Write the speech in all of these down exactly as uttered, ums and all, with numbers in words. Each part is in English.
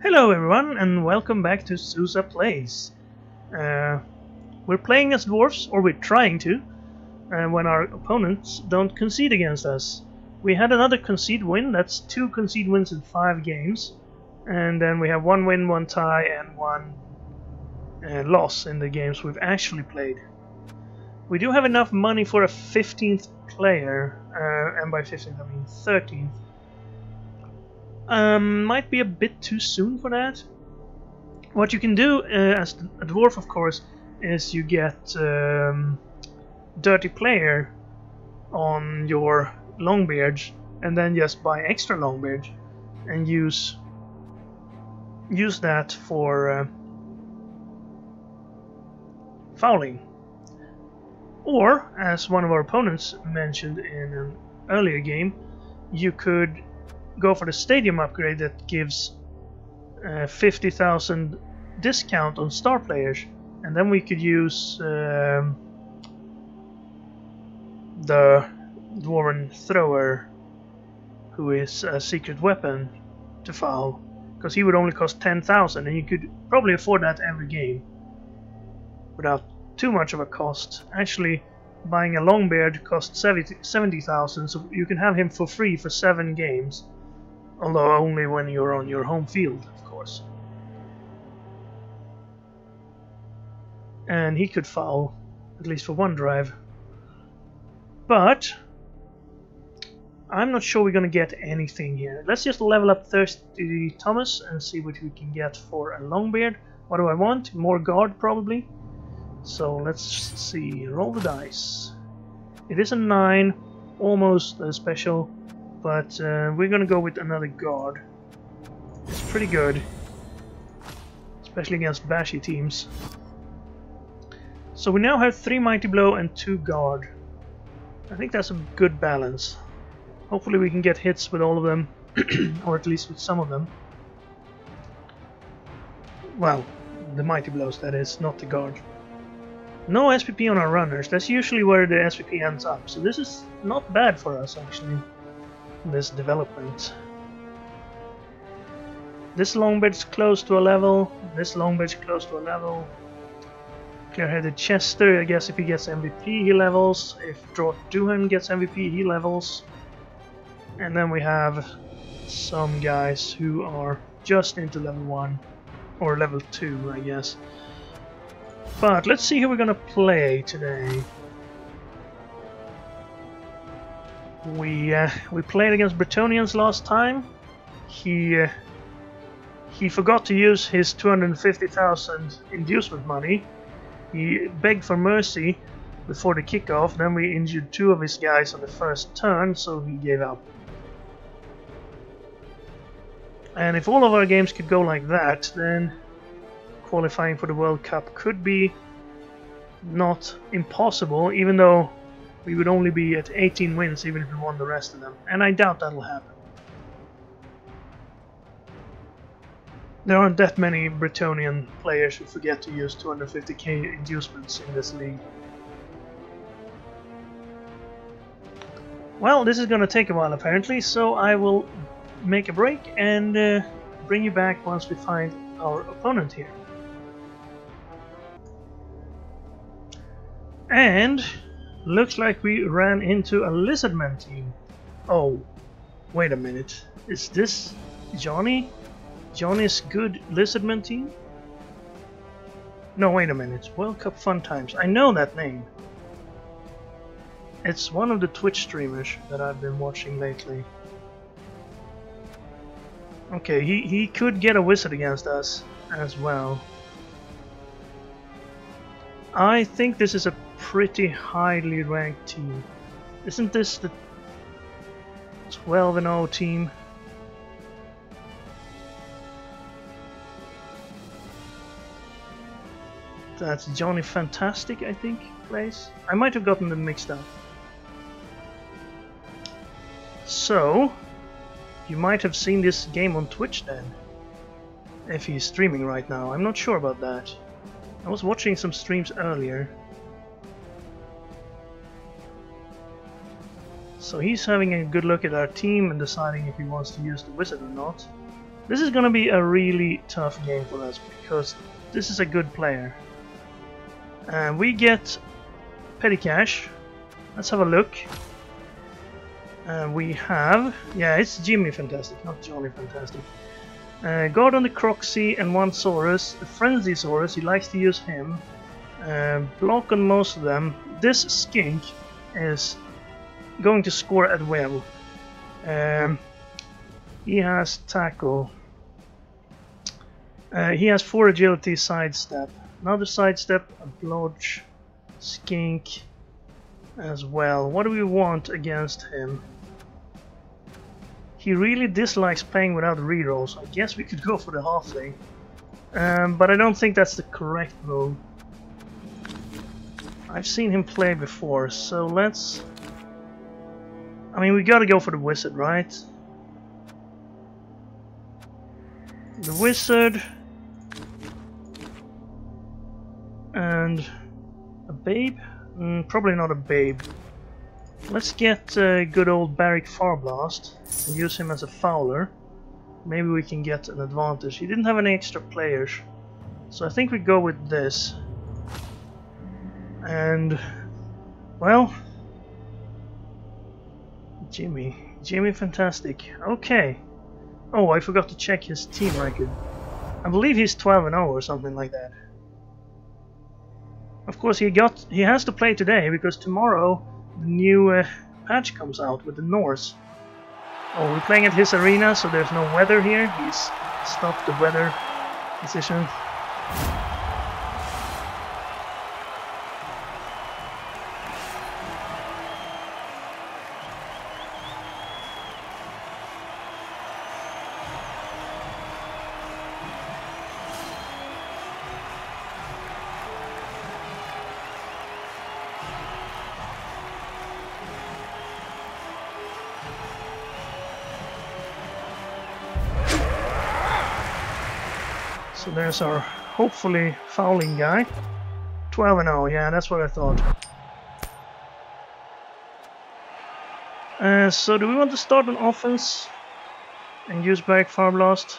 Hello everyone and welcome back to SousaPlays. Uh, we're playing as dwarfs, or we're trying to, uh, when our opponents don't concede against us. We had another concede win, that's two concede wins in five games. And then we have one win, one tie and one uh, loss in the games we've actually played. We do have enough money for a fifteenth player, uh, and by fifteenth I mean thirteenth. Um, might be a bit too soon for that. What you can do uh, as a dwarf, of course, is you get um, dirty player on your longbeards, and then just buy extra longbeards and use use that for uh, fouling. Or, as one of our opponents mentioned in an earlier game, you could go for the stadium upgrade that gives uh, fifty thousand discount on star players, and then we could use um, the Dwarven Thrower, who is a secret weapon, to foul, because he would only cost ten thousand, and you could probably afford that every game without too much of a cost. Actually, buying a Longbeard costs seventy thousand, so you can have him for free for seven games. Although only when you're on your home field, of course. And he could foul, at least for one drive. But I'm not sure we're going to get anything here. Let's just level up Thirsty Thomas and see what we can get for a Longbeard. What do I want? More guard, probably. So let's see. Roll the dice. It is a nine, almost a special. But uh, we're gonna go with another guard. It's pretty good, especially against bashy teams. So we now have three mighty blow and two guard. I think that's a good balance. Hopefully we can get hits with all of them, or at least with some of them. Well, the mighty blows, that is, not the guard. No S P P on our runners. That's usually where the S P P ends up. So this is not bad for us, actually. This development. This longbeard's close to a level, this longbeard's close to a level. Clear-headed Chester, I guess if he gets M V P he levels, if Draught Doohan gets M V P he levels. And then we have some guys who are just into level one, or level two I guess. But let's see who we're gonna play today. We uh, we played against Bretonians last time. He uh, he forgot to use his two hundred fifty thousand inducement money. He begged for mercy before the kickoff. Then we injured two of his guys on the first turn, so he gave up. And if all of our games could go like that, then qualifying for the World Cup could be not impossible, even though we would only be at eighteen wins even if we won the rest of them, and I doubt that'll happen. There aren't that many Bretonian players who forget to use two hundred fifty K inducements in this league. Well, this is gonna take a while apparently, so I will make a break and uh, bring you back once we find our opponent here. And looks like we ran into a Lizardman team. Oh, wait a minute. Is this Johnny? Johnny's good Lizardman team? No, wait a minute. World Cup Fun Times. I know that name. It's one of the Twitch streamers that I've been watching lately. Okay, he, he could get a wizard against us as well. I think this is a pretty highly ranked team. Isn't this the twelve and oh team? That's Jimmy Fantastic, I think, plays. I might have gotten them mixed up. So, you might have seen this game on Twitch then, if he's streaming right now. I'm not sure about that. I was watching some streams earlier. So he's having a good look at our team and deciding if he wants to use the wizard or not. This is going to be a really tough game for us because this is a good player. And we get petty cash. Let's have a look. And we have, yeah, it's Jimmy Fantastic, not Johnny Fantastic. Uh, guard on the Croxy and one Saurus, a Frenzy Saurus, he likes to use him. Uh, block on most of them. This skink is going to score at will. Um, he has tackle. Uh, he has four agility, sidestep. Another sidestep, a blodge, skink as well. What do we want against him? He really dislikes playing without rerolls. I guess we could go for the halfling. Um, but I don't think that's the correct move. I've seen him play before, so let's... I mean, we gotta go for the wizard, right? The wizard... and... a babe? Mm, probably not a babe. Let's get uh, good old Barik Farblast and use him as a fouler. Maybe we can get an advantage. He didn't have any extra players, so I think we go with this. And well, Jimmy, Jimmy Fantastic. Okay. Oh, I forgot to check his team record. I believe he's twelve and oh or something like that. Of course, he got he has to play today because tomorrow the new uh, patch comes out with the Norse. Oh, we're playing at his arena, so there's no weather here. He's stopped the weather decision. So there's our hopefully fouling guy. twelve and oh, yeah, that's what I thought. Uh, so do we want to start on offense and use Barik Farblast?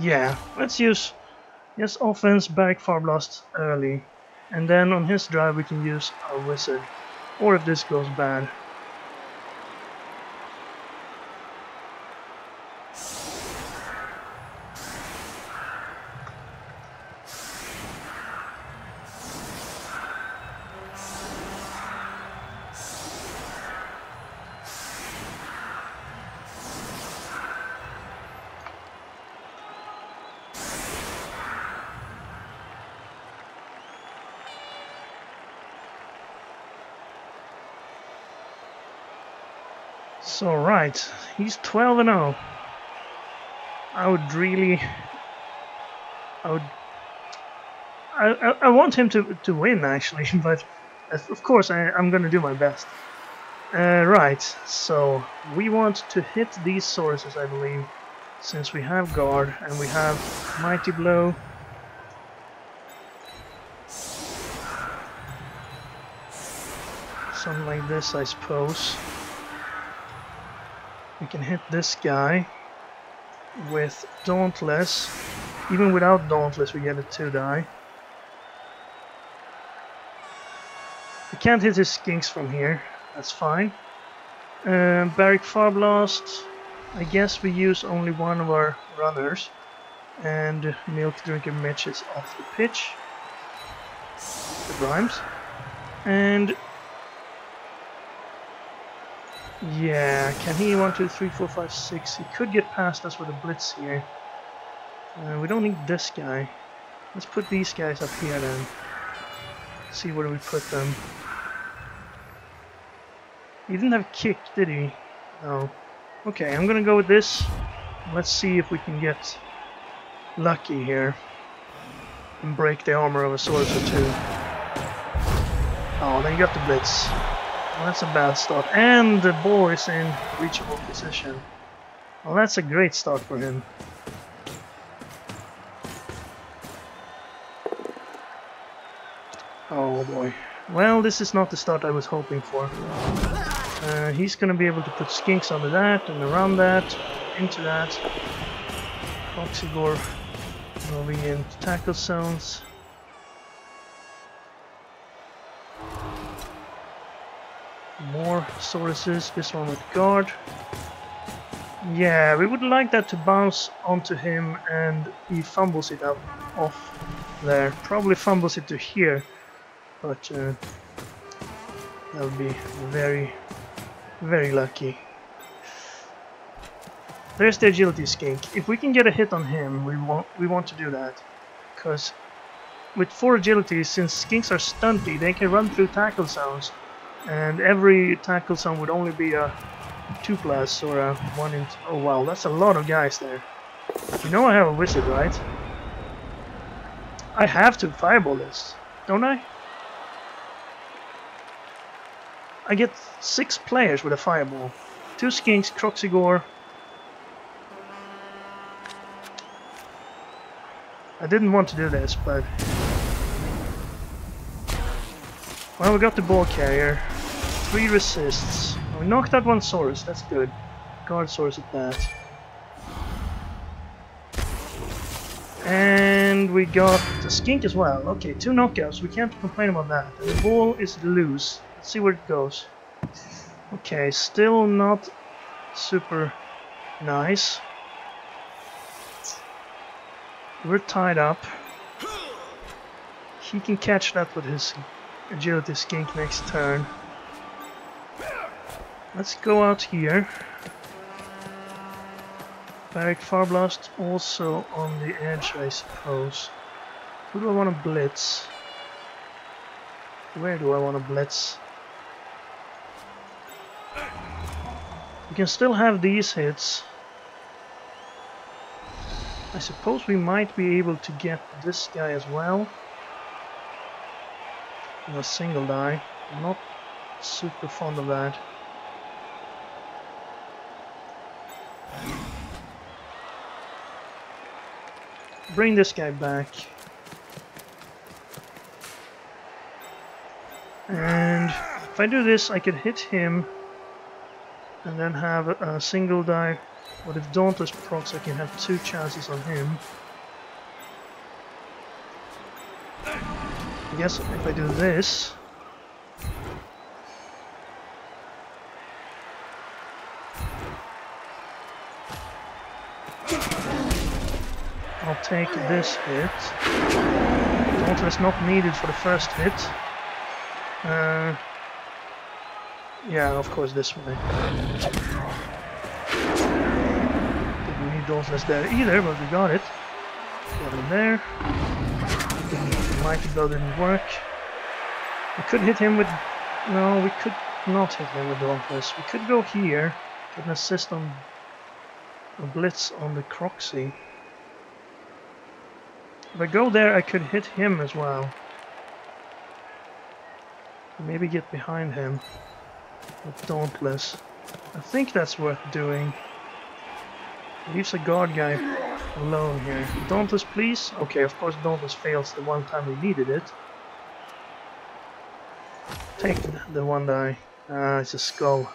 Yeah, let's use yes offense Barik Farblast early, and then on his drive we can use our wizard, or if this goes bad. So right, he's twelve and oh. I would really, I would, I, I, I want him to to win actually, but of course I, I'm gonna do my best. Uh, right, so we want to hit these sources, I believe, since we have guard and we have mighty blow. Something like this, I suppose. We can hit this guy with Dauntless. Even without Dauntless we get a two die. We can't hit his skinks from here, that's fine. Uh, Barik Farblast, I guess we use only one of our runners. And Milk Drinker Mitch is off the pitch. It rhymes. And... yeah, can he? one, two, three, four, five, six. He could get past us with a blitz here. Uh, we don't need this guy. Let's put these guys up here then. See where we put them. He didn't have kick, did he? No. Okay, I'm gonna go with this. Let's see if we can get lucky here and break the armor of a sword or two. Oh, then you got the blitz. Well, that's a bad start, and the ball is in reachable position. Well, that's a great start for him. Oh boy. Well, this is not the start I was hoping for. Uh, he's going to be able to put skinks under that and around that, into that. Oxygore moving into tackle zones. More Sauruses, this one with guard. Yeah, we would like that to bounce onto him and he fumbles it up off there. Probably fumbles it to here, but uh, that would be very, very lucky. There's the agility skink. If we can get a hit on him, we want we want to do that, because with four agility, since skinks are stunty, they can run through tackle zones, and every tackle zone would only be a two plus or a one in. Oh wow, that's a lot of guys there. You know I have a wizard, right? I have to fireball this, don't I? I get six players with a fireball. Two skinks, Croxigore. I didn't want to do this, but... well, we got the ball carrier. Three resists. We knocked out one Saurus, that's good. Guard Saurus at that. And we got the skink as well. Okay, two knockouts, we can't complain about that. And the ball is loose. See where it goes. Okay, still not super nice. We're tied up. He can catch that with his agility skink next turn. Let's go out here. Barik Farblast also on the edge, I suppose. Who do I want to blitz? Where do I want to blitz? We can still have these hits. I suppose we might be able to get this guy as well. In a single die. I'm not super fond of that. Bring this guy back. And if I do this, I could hit him. And then have a single die. But if Dauntless procs, I can have two chances on him. I guess if I do this, I'll take this hit. Dauntless not needed for the first hit. Uh, yeah, of course, this way. Didn't need Dauntless there either, but we got it. Got him there. Didn't, mighty blow didn't work. We could hit him with... no, we could not hit him with Dauntless. We could go here, get an assist on... a blitz on the Croxy. If I go there, I could hit him as well. Maybe get behind him. With Dauntless. I think that's worth doing. Leaves a guard guy alone here. Dauntless, please. Okay, of course Dauntless fails the one time we needed it. Take the one die. Ah, it's a skull.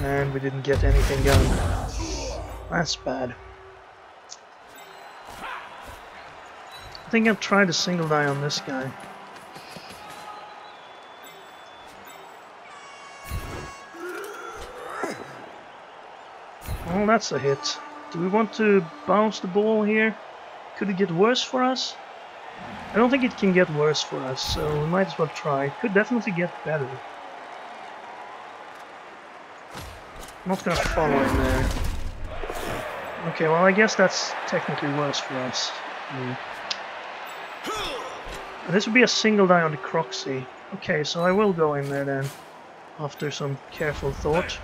And we didn't get anything done. That's bad. I think I've tried a single die on this guy. Well, that's a hit. Do we want to bounce the ball here? Could it get worse for us? I don't think it can get worse for us, so we might as well try. It could definitely get better. I'm not gonna follow in there. Okay, well I guess that's technically worse for us. Mm. This would be a single die on the Croxy. Okay, so I will go in there then, after some careful thought.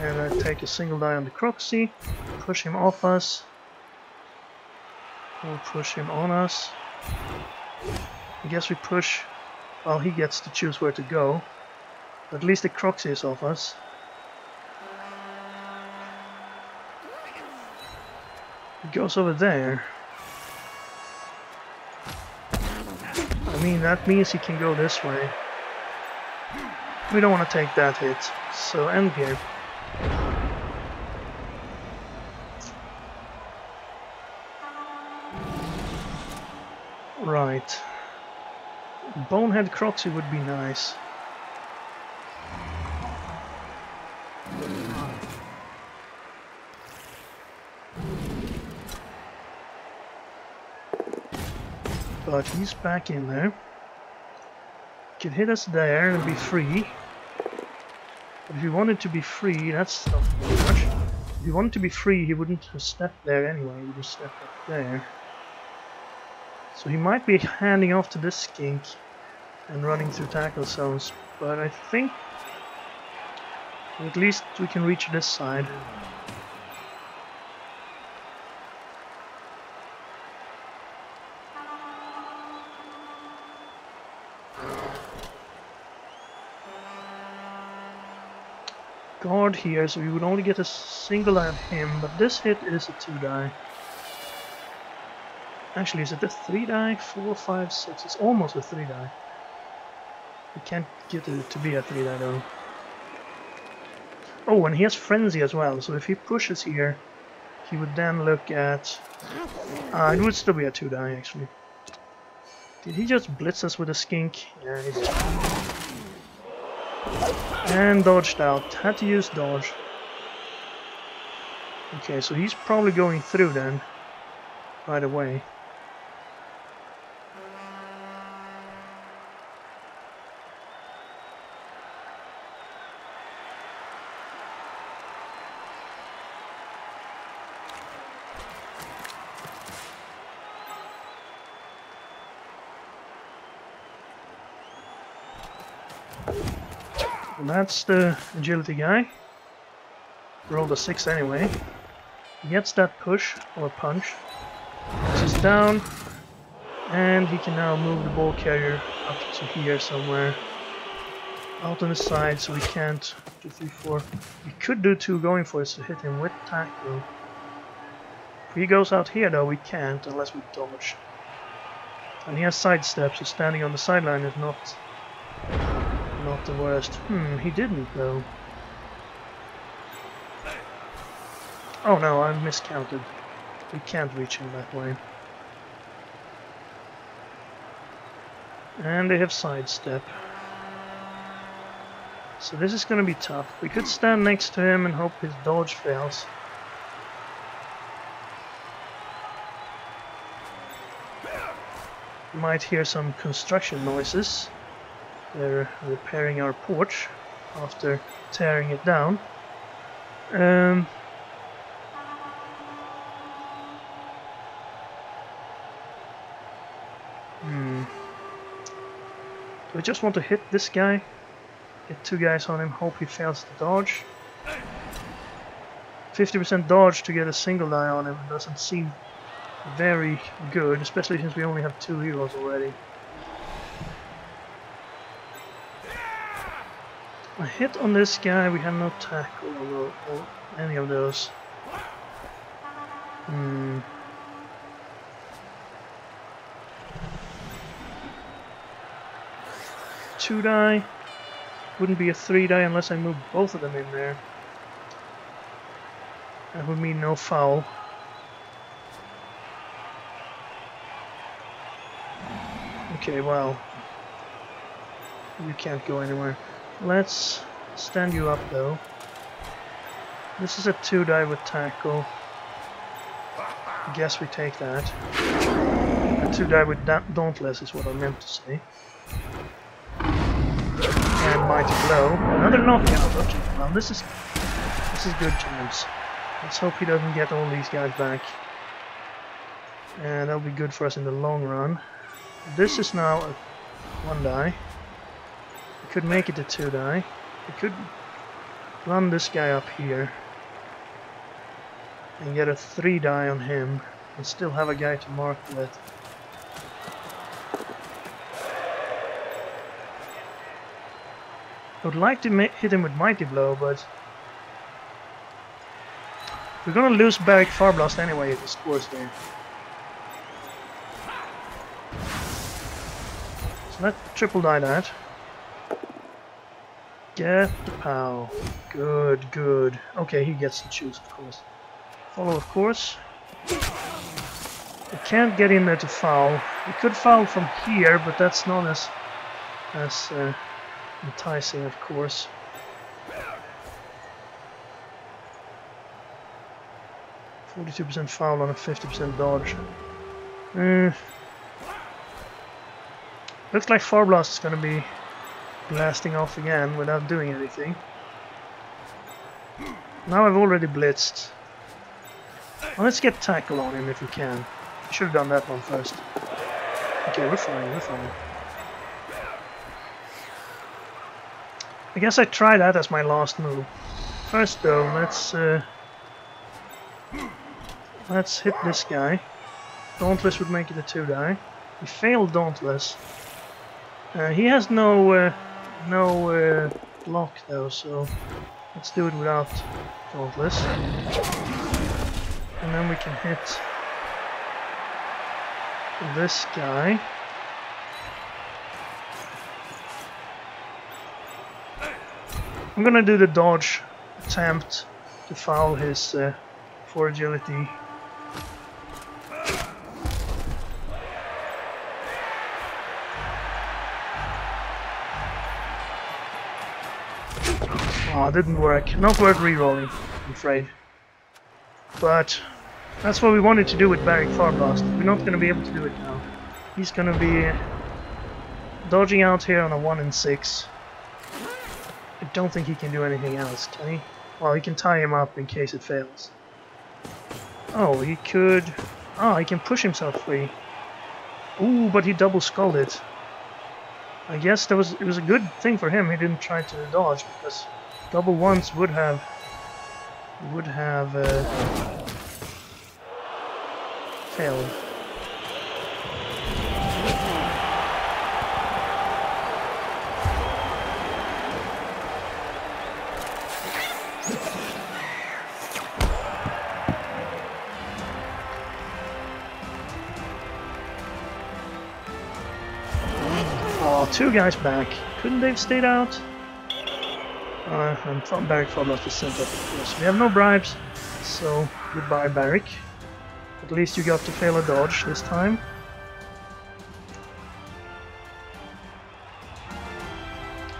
And I take a single die on the Croxy, push him off us, we'll push him on us. I guess we push, well he gets to choose where to go, but at least the Croxy is off us. He goes over there. I mean that means he can go this way. We don't want to take that hit, so end game. Right. Bonehead Crotty would be nice. But he's back in there. Can hit us there and be free. But if he wanted to be free, that's not much. If he wanted to be free, he wouldn't have stepped there anyway. He would have stepped up there. So he might be handing off to this skink and running through tackle zones. But I think at least we can reach this side. Guard here, so we would only get a single at him, but this hit is a two die. Actually, is it a three die? four, five, six. It's almost a three die. We can't get it to be a three die though. Oh, and he has Frenzy as well, so if he pushes here, he would then look at... Ah, uh, it would still be a two die actually. Did he just blitz us with a skink? Yeah, he did. And dodged out. Had to use dodge. Okay, so he's probably going through then. Right away. That's the agility guy. Rolled a six anyway. He gets that push or punch. This is down, and he can now move the ball carrier up to here somewhere, out on the side, so we can't do three, four. We could do two going for it to hit him with tackle. If he goes out here though, we can't unless we dodge. And he has sidesteps, so standing on the sideline is not. Not the worst. Hmm, he didn't though. Oh no, I miscounted. We can't reach him that way. And they have sidestep. So this is gonna be tough. We could stand next to him and hope his dodge fails. You might hear some construction noises. They're repairing our porch after tearing it down. Um, hmm. Do I just want to hit this guy? Get two guys on him, hope he fails to dodge. fifty percent dodge to get a single die on him doesn't seem very good, especially since we only have two heroes already. A hit on this guy, we had no tackle or, or any of those. Hmm. Two die. Wouldn't be a three die unless I move both of them in there. That would mean no foul. Okay, well. You can't go anywhere. Let's stand you up though. This is a two die with tackle. I guess we take that. A two die with da Dauntless is what I meant to say. And Mighty Blow. Another knockout. Okay, well this is this is good times. Let's hope he doesn't get all these guys back. And that'll be good for us in the long run. This is now a one die. Could make it a two die. We could run this guy up here and get a three die on him and still have a guy to mark with. I would like to hit him with Mighty Blow, but we're gonna lose Barik Farblast anyway if he scores there. So let's triple die that. Get the POW. Good, good. Okay, he gets to choose, of course. Follow, of course. We can't get in there to foul. We could foul from here, but that's not as, as uh, enticing, of course. forty-two percent foul on a fifty percent dodge. Uh, looks like Farblast is going to be blasting off again without doing anything. Now I've already blitzed. Well, let's get tackle on him if we can. Should have done that one first. Okay, we're fine, we're fine. I guess I try that as my last move. First though, let's... Uh, Let's hit this guy. Dauntless would make it a two-die. He failed Dauntless. Uh, he has no uh, no uh, block though, so let's do it without Dauntless. And then we can hit this guy. I'm gonna do the dodge attempt to foul his uh, for agility. Oh, didn't work. Not worth rerolling, I'm afraid. But that's what we wanted to do with Barik Farblast. We're not going to be able to do it now. He's going to be uh, dodging out here on a one and six. I don't think he can do anything else, can he? Well, he can tie him up in case it fails. Oh, he could... Oh, he can push himself free. Ooh, but he double sculled it. I guess that was, it was a good thing for him he didn't try to dodge, because double ones would have... would have... Uh, failed. Oh, two guys back. Couldn't they have stayed out? Uh, and Barik Farblast is sent up, of course. We have no bribes, so goodbye, Barik. At least you got to fail a dodge this time.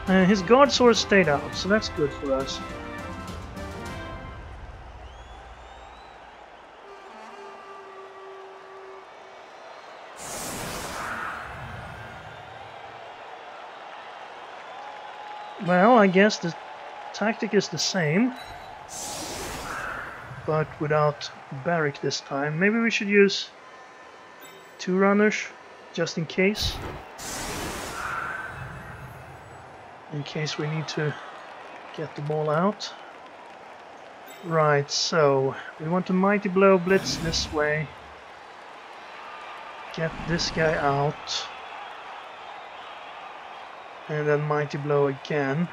Uh, his guard sword stayed out, so that's good for us. Well, I guess the tactic is the same, but without Barik this time. Maybe we should use two runners, just in case. In case we need to get the ball out. Right, so we want to Mighty Blow blitz this way. Get this guy out. And then Mighty Blow again.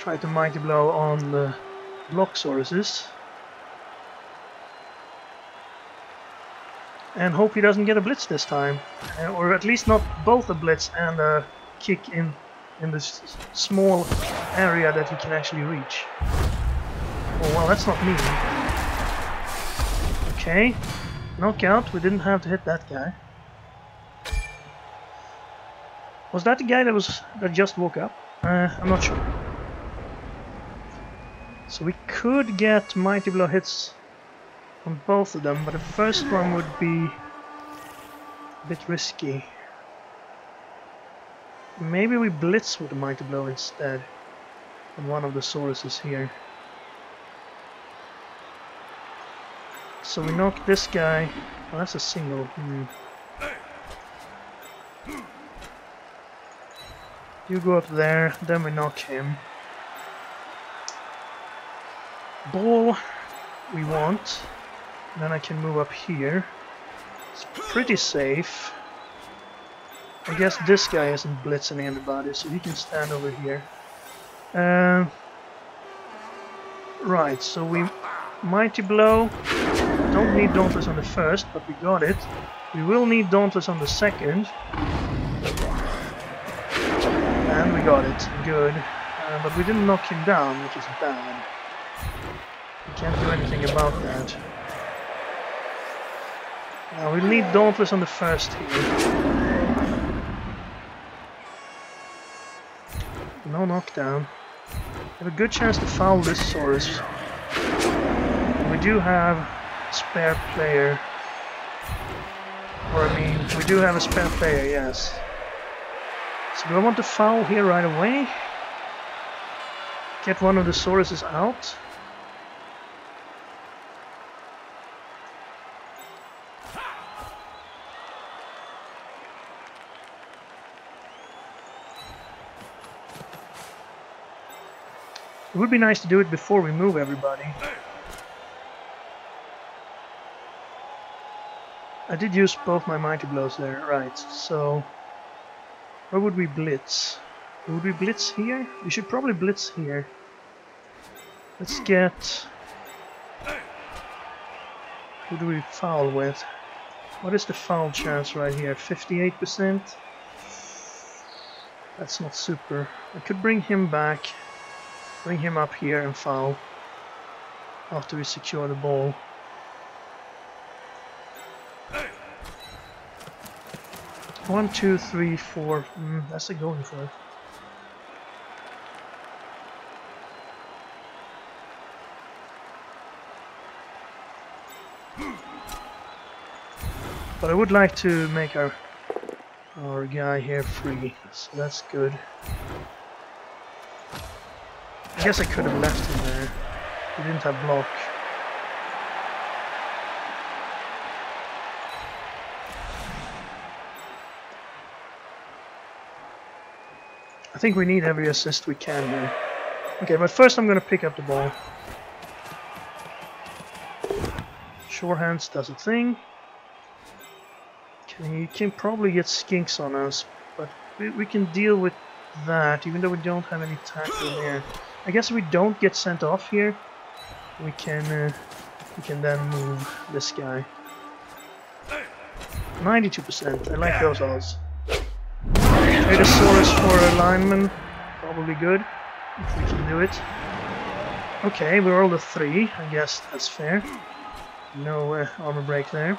Try to Mighty Blow on the block sources. And hope he doesn't get a blitz this time. Or at least not both a blitz and a kick in, in this small area that he can actually reach. Oh, well, that's not mean. Okay. Knockout. We didn't have to hit that guy. Was that the guy that was that just woke up? Uh, I'm not sure. So we could get Mighty Blow hits on both of them, but the first one would be a bit risky. Maybe we blitz with the Mighty Blow instead on one of the sources here. So we knock this guy. Oh, that's a single. Hmm. You go up there, then we knock him. Ball we want. And then I can move up here. It's pretty safe. I guess this guy isn't blitzing anybody, so he can stand over here. Uh, right, so we Mighty Blow. Don't need Dauntless on the first, but we got it. We will need Dauntless on the second. got it. Good. Uh, but we didn't knock him down, which is bad. We can't do anything about that. Now we need Dauntless on the first here. No knockdown. We have a good chance to foul this Saurus. We do have a spare player. Or I mean, we do have a spare player, yes. So do I want to foul here right away? Get one of the Sauruses out. It would be nice to do it before we move everybody. I did use both my Mighty Blows there, right, so... Where would we blitz? Would we blitz here? We should probably blitz here. Let's get... Who do we foul with? What is the foul chance right here? fifty-eight percent? That's not super. I could bring him back. Bring him up here and foul after we secure the ball. One, two, three, four. Mm, that's a going for it. But I would like to make our our guy here free, so that's good. I guess I could have left him there. He didn't have block. I think we need every assist we can here. Okay, but first I'm gonna pick up the ball. Sure hands does a thing. Okay, you can probably get skinks on us, but we, we can deal with that, even though we don't have any tackle here. I guess if we don't get sent off here, we can uh, we can then move this guy. ninety-two percent, I like those odds. Trade a Saurus for a lineman, probably good, if we can do it. Okay, we rolled a three, I guess that's fair. No uh, armor break there.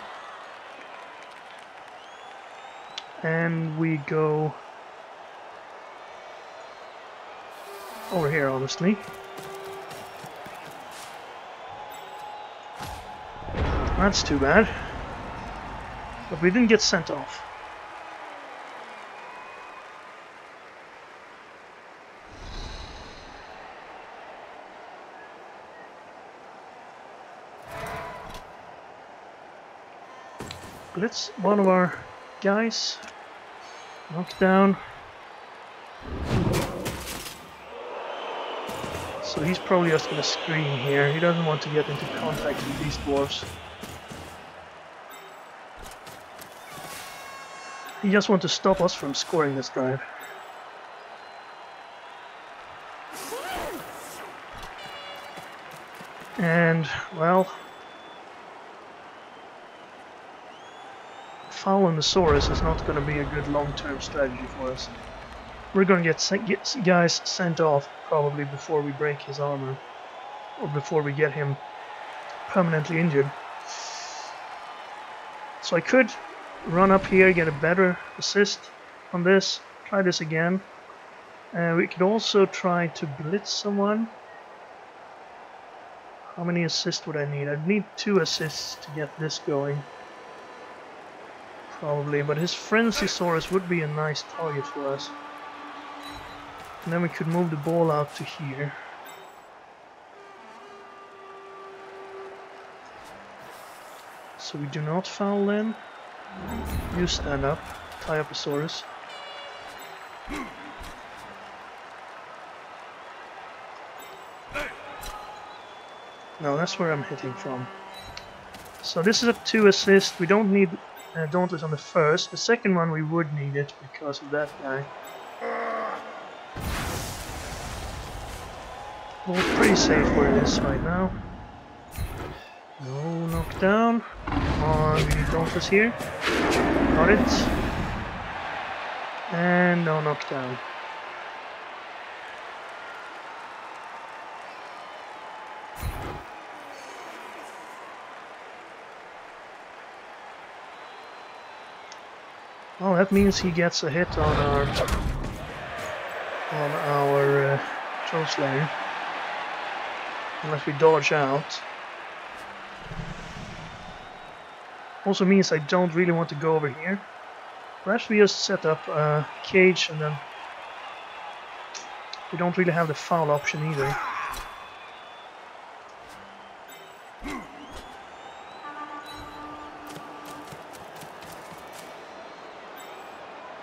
And we go... over here, obviously. That's too bad. But we didn't get sent off. Blitz one of our guys. Knock down. So he's probably just going to screen here. He doesn't want to get into contact with these dwarves. He just wants to stop us from scoring this drive. And, well... Fouling the Saurus is not going to be a good long-term strategy for us. We're going to get, sent, get guys sent off probably before we break his armor or before we get him permanently injured. So I could run up here, get a better assist on this, try this again. Uh, we could also try to blitz someone. How many assists would I need? I'd need two assists to get this going. Probably, but his Frenzysaurus would be a nice target for us. And then we could move the ball out to here. So we do not foul then. You stand up, tie up a Saurus. No, that's where I'm hitting from. So this is a two assist. We don't need uh, Dauntless on the first. The second one we would need it because of that guy. Well, pretty safe where it is right now. No knockdown. Come on, we need Dauntless here. Got it. And no knockdown. Well, that means he gets a hit on our on our uh, Troll Slayer. Unless we dodge out. Also means I don't really want to go over here. Perhaps we just set up a cage, and then we don't really have the foul option either.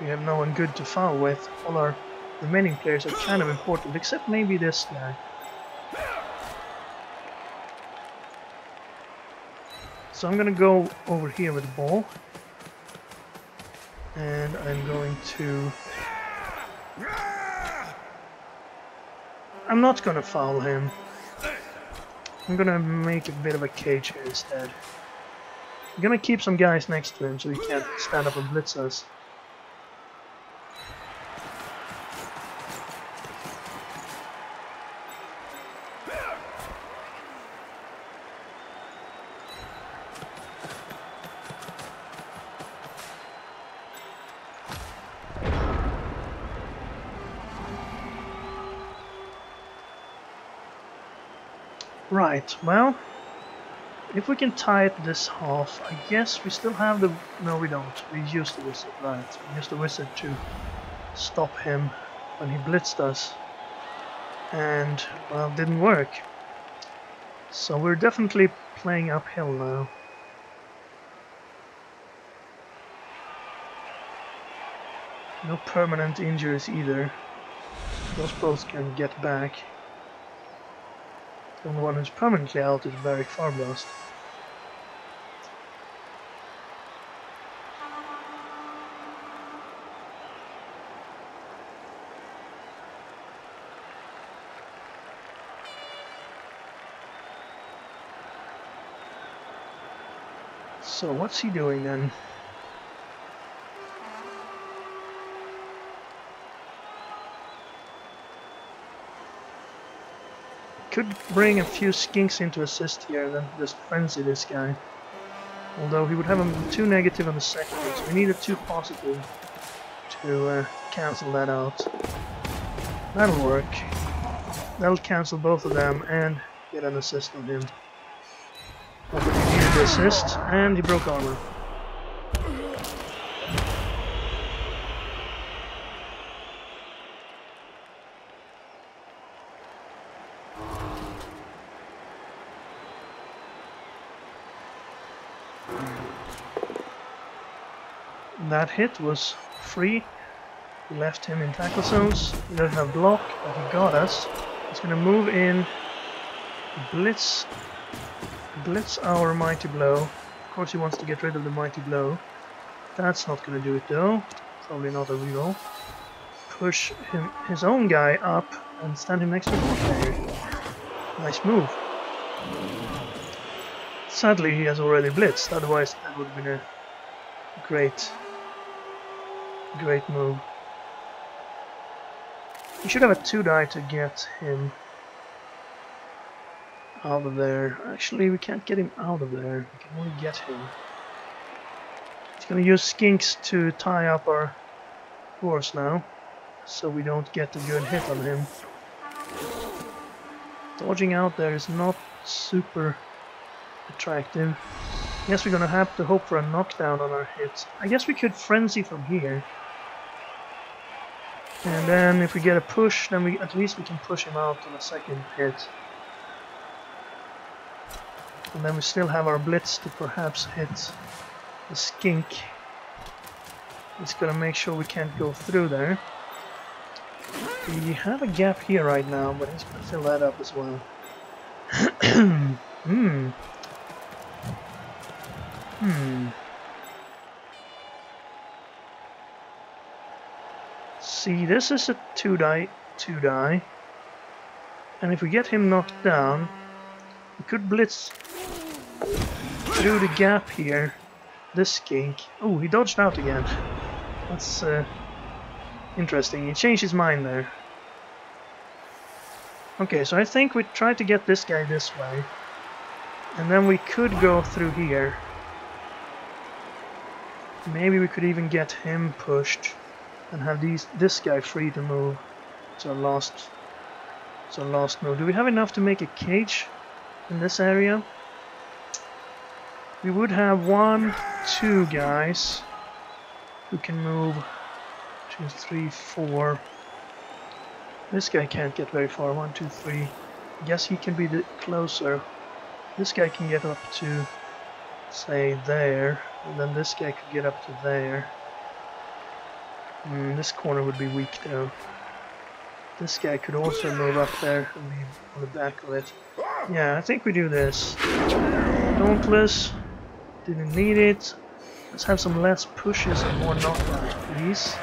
We have no one good to foul with. All our remaining players are kind of important, except maybe this guy. So I'm gonna go over here with the ball, and I'm going to... I'm not gonna foul him. I'm gonna make a bit of a cage here instead. I'm gonna keep some guys next to him so he can't stand up and blitz us. Right, well, if we can tie it this half, I guess we still have the... No, we don't. We used the wizard, right. We used the wizard to stop him when he blitzed us. And, well, it didn't work. So we're definitely playing uphill now. No permanent injuries either. Those both can get back. The only one who's permanently out is Barik Farblast. So what's he doing then? Could bring a few skinks into assist here and then just frenzy this guy. Although he would have him too negative on the second one, so we need a too positive to uh, cancel that out. That'll work. That'll cancel both of them and get an assist on him. But he needed the assist, and he broke armor. That hit was free. We left him in tackle zones. We don't have block, but he got us. He's gonna move in, blitz, blitz our mighty blow. Of course, he wants to get rid of the mighty blow. That's not gonna do it though. Probably not a reroll. Push him, his own guy up and stand him next to the ball player. Nice move. Sadly, he has already blitzed. Otherwise, that would have been a great. Great move. We should have a two die to get him out of there. Actually, we can't get him out of there. We can only get him. He's gonna use skinks to tie up our horse now, so we don't get a good hit on him. Dodging out there is not super attractive. I guess we're gonna have to hope for a knockdown on our hits. I guess we could frenzy from here. And then if we get a push, then we at least we can push him out on a second hit. And then we still have our blitz to perhaps hit the skink. It's gonna make sure we can't go through there. We have a gap here right now, but he's gonna fill that up as well. Hmm. Hmm. See, this is a two die, two die, and if we get him knocked down, we could blitz through the gap here. This skink. Oh, he dodged out again. That's uh, interesting. He changed his mind there. Okay, so I think we try to get this guy this way, and then we could go through here. Maybe we could even get him pushed and have these this guy free to move. It's our last, it's our last move. Do we have enough to make a cage in this area? We would have one, two guys who can move. Two, three, four. This guy can't get very far. One, two, three. I guess he can be the closer. This guy can get up to, say, there, and then this guy could get up to there. Mm, this corner would be weak though. This guy could also move up there and be on the back of it. Yeah, I think we do this. Dauntless. Didn't need it. Let's have some less pushes and more knockdowns, please.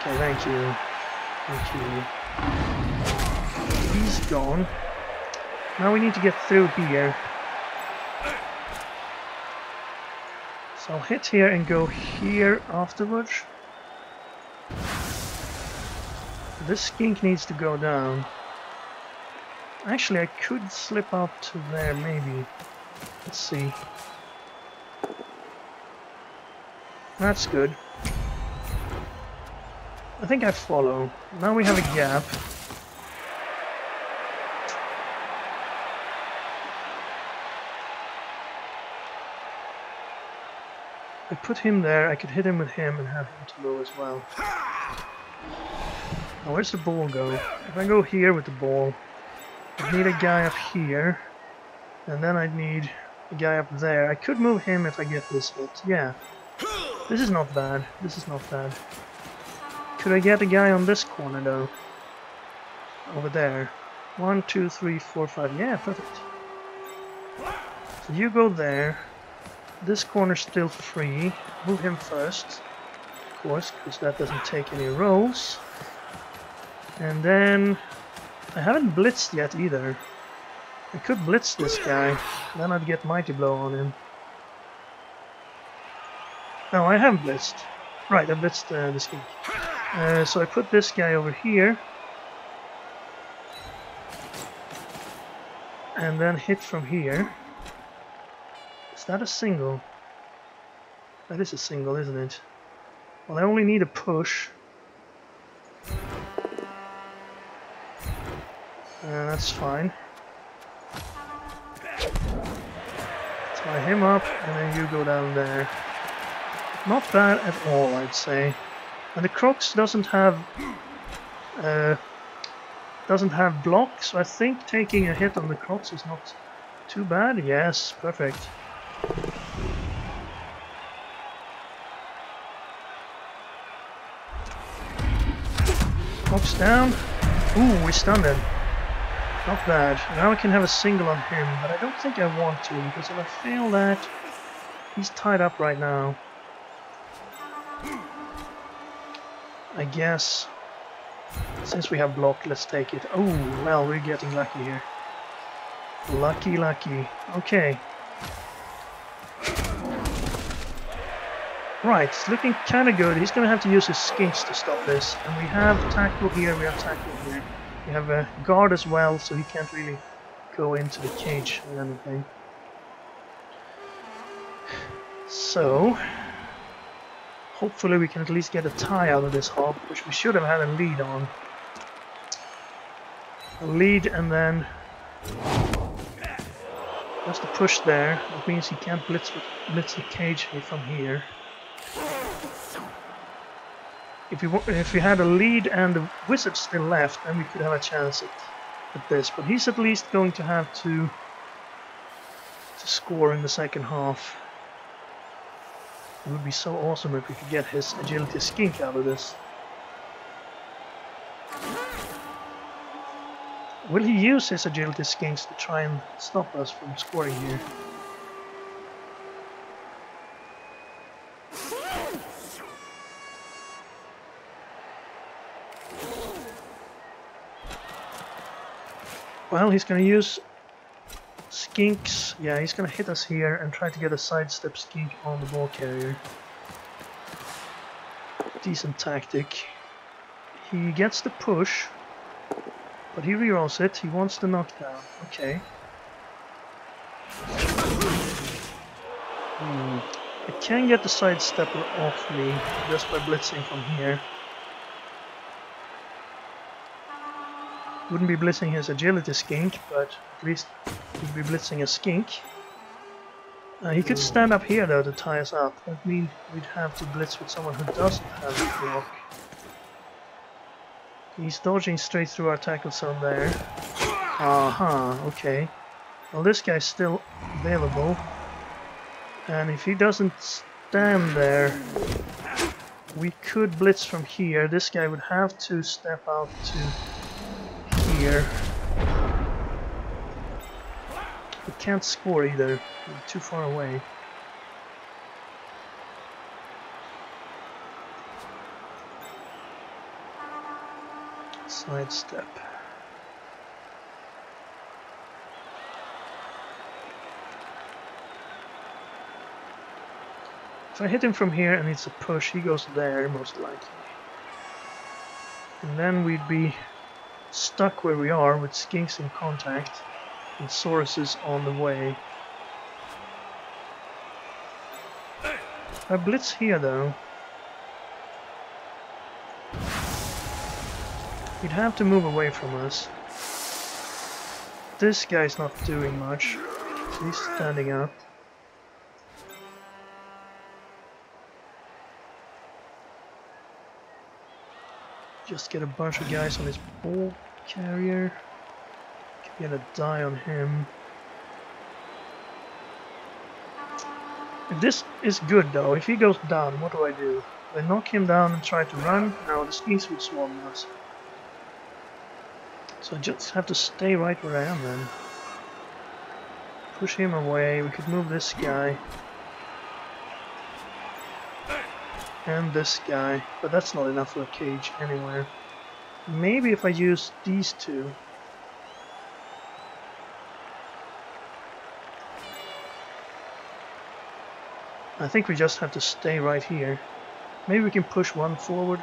Okay, thank you. Thank you. He's gone. Now we need to get through here. So I'll hit here and go here afterwards. This skink needs to go down. Actually, I could slip up to there, maybe. Let's see. That's good. I think I follow. Now we have a gap. I put him there, I could hit him with him and have him to move as well. Now where's the ball go? If I go here with the ball, I need a guy up here, and then I'd need a guy up there. I could move him if I get this hit, yeah. This is not bad, this is not bad. Could I get a guy on this corner though? Over there. One, two, three, four, five, yeah, perfect. So you go there. This corner's still free. Move him first, of course, because that doesn't take any rolls. And then I haven't blitzed yet either. I could blitz this guy, then I'd get Mighty Blow on him. No, I haven't blitzed. Right, I blitzed uh, the skink. Uh, so I put this guy over here. And then hit from here. Is that a single? That is a single, isn't it? Well, I only need a push. Uh, that's fine. Tie him up, and then you go down there. Not bad at all, I'd say. And the Crocs doesn't have uh, doesn't have blocks, so I think taking a hit on the Crocs is not too bad. Yes, perfect. Knocks down. Ooh, we stunned him. Not bad. Now I can have a single on him, but I don't think I want to, because if I fail that, he's tied up right now. I guess, since we have block, let's take it. Oh, well, we're getting lucky here. Lucky, lucky. Okay. Right, it's looking kind of good. He's going to have to use his skinks to stop this. And we have tackle here, we have tackle here. We have a guard as well, so he can't really go into the cage or anything. So, hopefully we can at least get a tie out of this hop, which we should have had a lead on. A lead and then... That's the push there. That means he can't blitz, blitz the cage from here. If we, if we had a lead and the wizard still left, then we could have a chance at, at this. But he's at least going to have to, to score in the second half. It would be so awesome if we could get his agility skink out of this. Will he use his agility skinks to try and stop us from scoring here? Well, he's going to use skinks. Yeah, he's going to hit us here and try to get a sidestep skink on the ball carrier. Decent tactic. He gets the push, but he rerolls it. He wants the knockdown. Okay. Hmm. I can get the side stepper off me just by blitzing from here. Wouldn't be blitzing his agility skink, but at least he'd be blitzing a skink. Uh, he could stand up here though to tie us up. That means we'd have to blitz with someone who doesn't have the block. He's dodging straight through our tackle zone there. Aha, uh-huh, okay. Well, this guy's still available. And if he doesn't stand there, we could blitz from here. This guy would have to step out to here. We can't score either, we're too far away. Side step. If I hit him from here and it's a push, he goes there most likely. And then we'd be stuck where we are with skinks in contact and sauruses on the way. If I blitz here though, he'd have to move away from us. This guy's not doing much, he's standing up. Just get a bunch of guys on his ball carrier. Could get a die on him. If this is good though, if he goes down, what do I do? Do I knock him down and try to run? No, the skinks would swarm us. So I just have to stay right where I am then. Push him away, we could move this guy. And this guy, but that's not enough for a cage anywhere. Maybe if I use these two. I think we just have to stay right here. Maybe we can push one forward.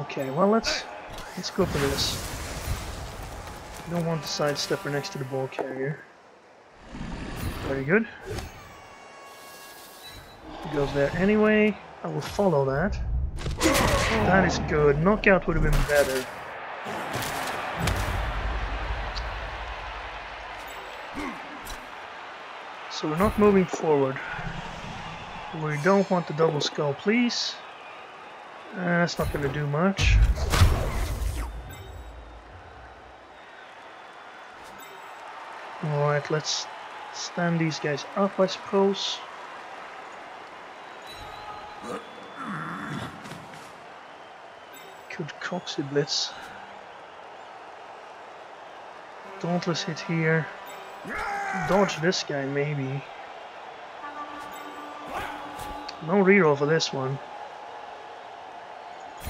Okay, well let's let's go for this. I don't want the side stepper next to the ball carrier. Very good. Goes there anyway. I will follow that. That is good. Knockout would have been better. So we're not moving forward. We don't want the double skull, please. Uh, that's not going to do much. Alright, let's stand these guys up, I suppose. Could Coxy blitz. Dauntless hit here. Dodge this guy maybe. No reroll for this one.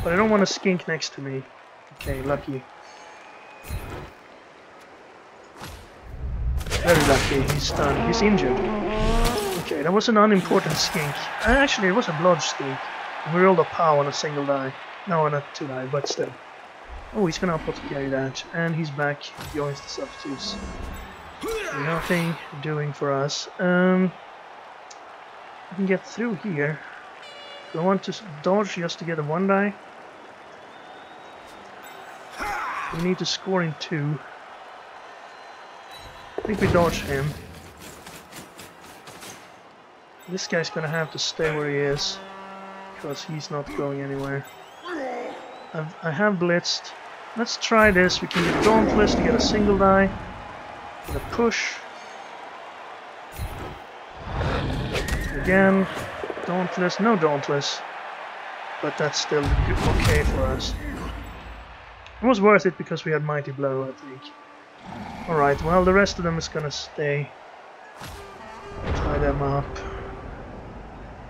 But I don't want a skink next to me. Okay, lucky. Very lucky, he's stunned. He's injured. Okay, that was an unimportant skink. Actually, it was a blood skink. We rolled a pow on a single die. No, not too high, but still. Oh, he's gonna output carry that, and he's back. He joins the substitutes. Nothing doing for us. Um, I can get through here. Do I want to dodge just to get a one die? We need to score in two. I think we dodge him. This guy's gonna have to stay where he is, because he's not going anywhere. I've, I have blitzed. Let's try this. We can get Dauntless to get a single die. Get a push. Again. Dauntless. No Dauntless. But that's still okay for us. It was worth it because we had Mighty Blow, I think. Alright, well the rest of them is gonna stay. Tie them up.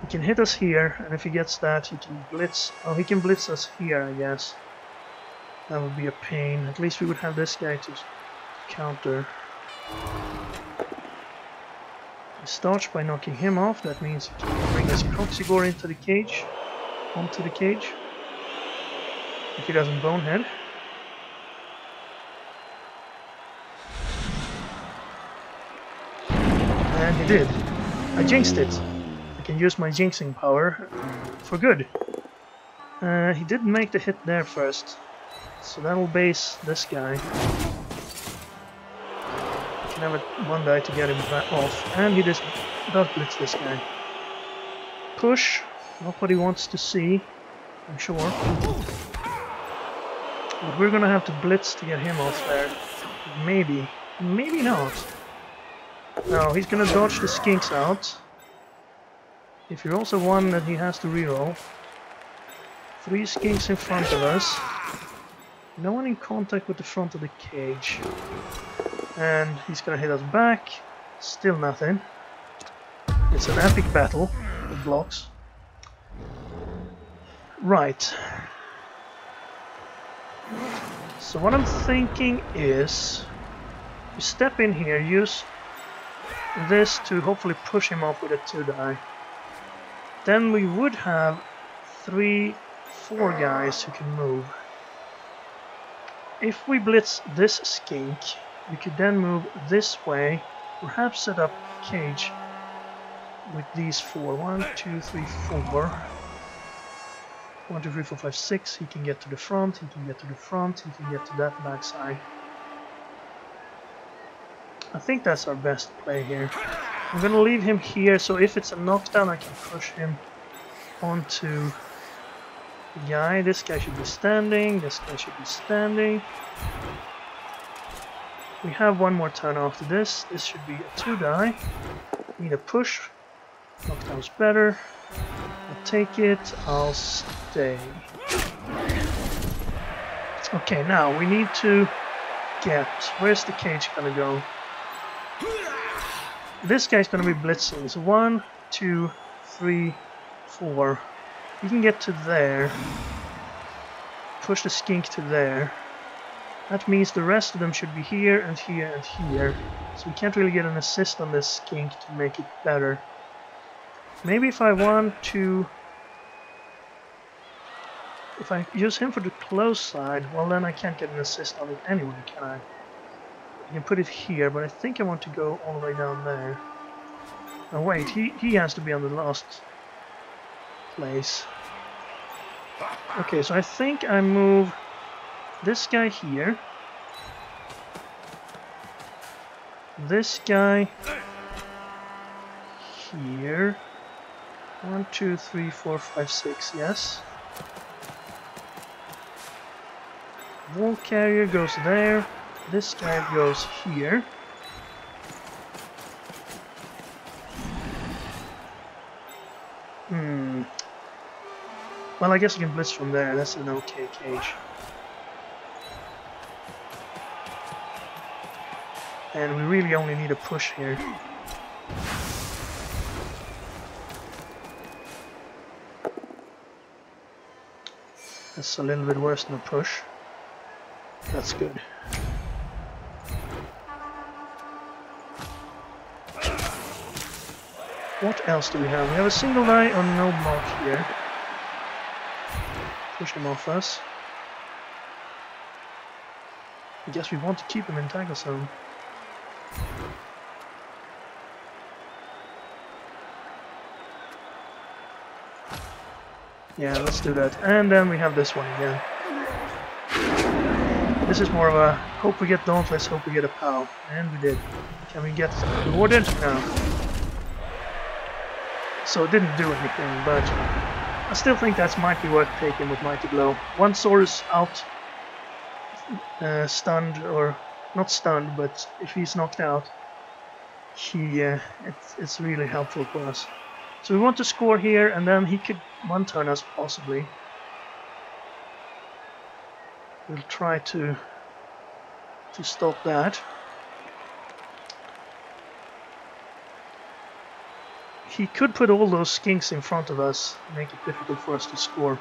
He can hit us here, and if he gets that, he can blitz. Oh, he can blitz us here, I guess. That would be a pain. At least we would have this guy to counter. I starch by knocking him off. That means he can bring his Croxigore into the cage. Onto the cage. If he doesn't bonehead. I did. I jinxed it. I can use my jinxing power for good. Uh, he didn't make the hit there first, so that'll base this guy. I can have it one die to get him off, and he just dot blitz this guy. Push, not what he wants to see, I'm sure. But we're gonna have to blitz to get him off there. Maybe, maybe not. Now he's gonna dodge the skinks out. If you're also one that he has to reroll. Three skinks in front of us. No one in contact with the front of the cage. And he's gonna hit us back. Still nothing. It's an epic battle with blocks. Right. So what I'm thinking is, you step in here, use this to hopefully push him off with a two die. Then we would have three, four guys who can move. If we blitz this skink, we could then move this way, perhaps set up cage with these four. One, two, three, four. One, two, three, four, five, six. He can get to the front, he can get to the front, he can get to that backside. I think that's our best play here. I'm gonna leave him here, so if it's a knockdown I can push him onto the guy. This guy should be standing, this guy should be standing. We have one more turn after this. This should be a two die. Need a push. Knockdown's better. I'll take it, I'll stay. Okay, now we need to get... where's the cage gonna go? This guy's gonna be blitzing, so one, two, three, four. You can get to there. Push the skink to there. That means the rest of them should be here and here and here. So we can't really get an assist on this skink to make it better. Maybe if I want to... if I use him for the close side, well then I can't get an assist on it anyway, can I? I can put it here, but I think I want to go all the way down there. Oh wait, he, he has to be on the last place. Okay, so I think I move this guy here. This guy here. One, two, three, four, five, six, yes. Wall carrier goes there. This guy goes here. Hmm. Well, I guess you can blitz from there. That's an okay cage. And we really only need a push here. That's a little bit worse than a push. That's good. What else do we have? We have a single die on no block here. Push him off us. I guess we want to keep him in tackle zone. Yeah, let's do that. And then we have this one again. This is more of a hope we get dauntless, hope we get a pow. And we did. Can we get rewarded? No. So it didn't do anything, but I still think that might be worth taking with Mighty Blow. One Saurus out, uh, stunned, or not stunned, but if he's knocked out, he uh, it's, it's really helpful for us. So we want to score here, and then he could one-turn us, possibly. We'll try to, to stop that. He could put all those skinks in front of us, make it difficult for us to score.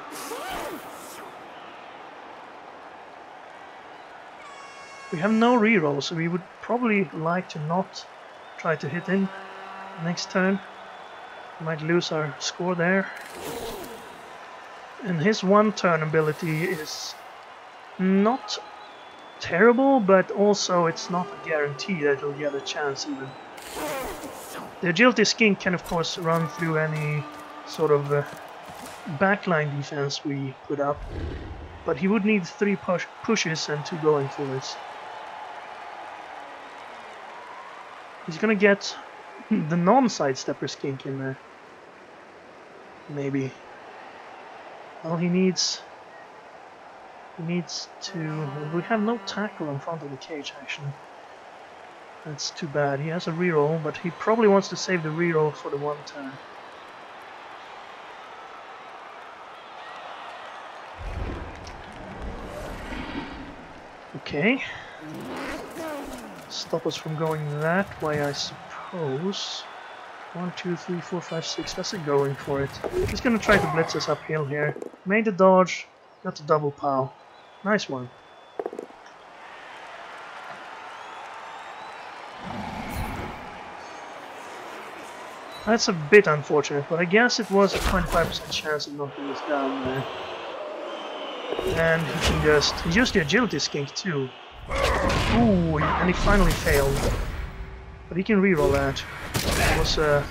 We have no reroll, so we would probably like to not try to hit him next turn. We might lose our score there. And his one-turn ability is not terrible, but also it's not a guarantee that he'll get a chance even. The agility skink can of course run through any sort of uh, backline defense we put up, but he would need three push pushes and two going forwards. He's gonna get the non-sidestepper skink in there. Maybe. Well, he needs... He needs to... We have no tackle in front of the cage, actually. That's too bad. He has a reroll, but he probably wants to save the reroll for the one turn. Okay. Stop us from going that way, I suppose. One, two, three, four, five, six. That's it, going for it. He's gonna try to blitz us uphill here. Made the dodge, got the double pow. Nice one. That's a bit unfortunate, but I guess it was a twenty-five percent chance of knocking us down there. And he can just use the agility skink too. Ooh, and he finally failed. But he can reroll that. That was a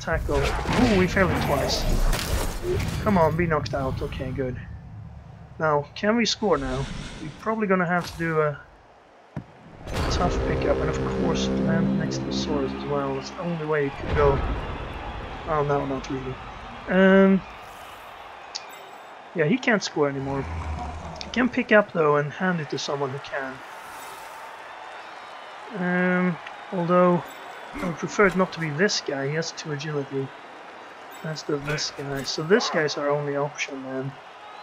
tackle. Ooh, we failed it twice. Come on, be knocked out. Okay, good. Now, can we score now? We're probably gonna have to do a tough pickup, and of course land next to the Saurus as well. That's the only way you can go. Oh no, not really. Um, yeah, he can't score anymore. He can pick up though and hand it to someone who can. Um, although I would prefer it not to be this guy. He has two agility. That's the this guy. So this guy's our only option then.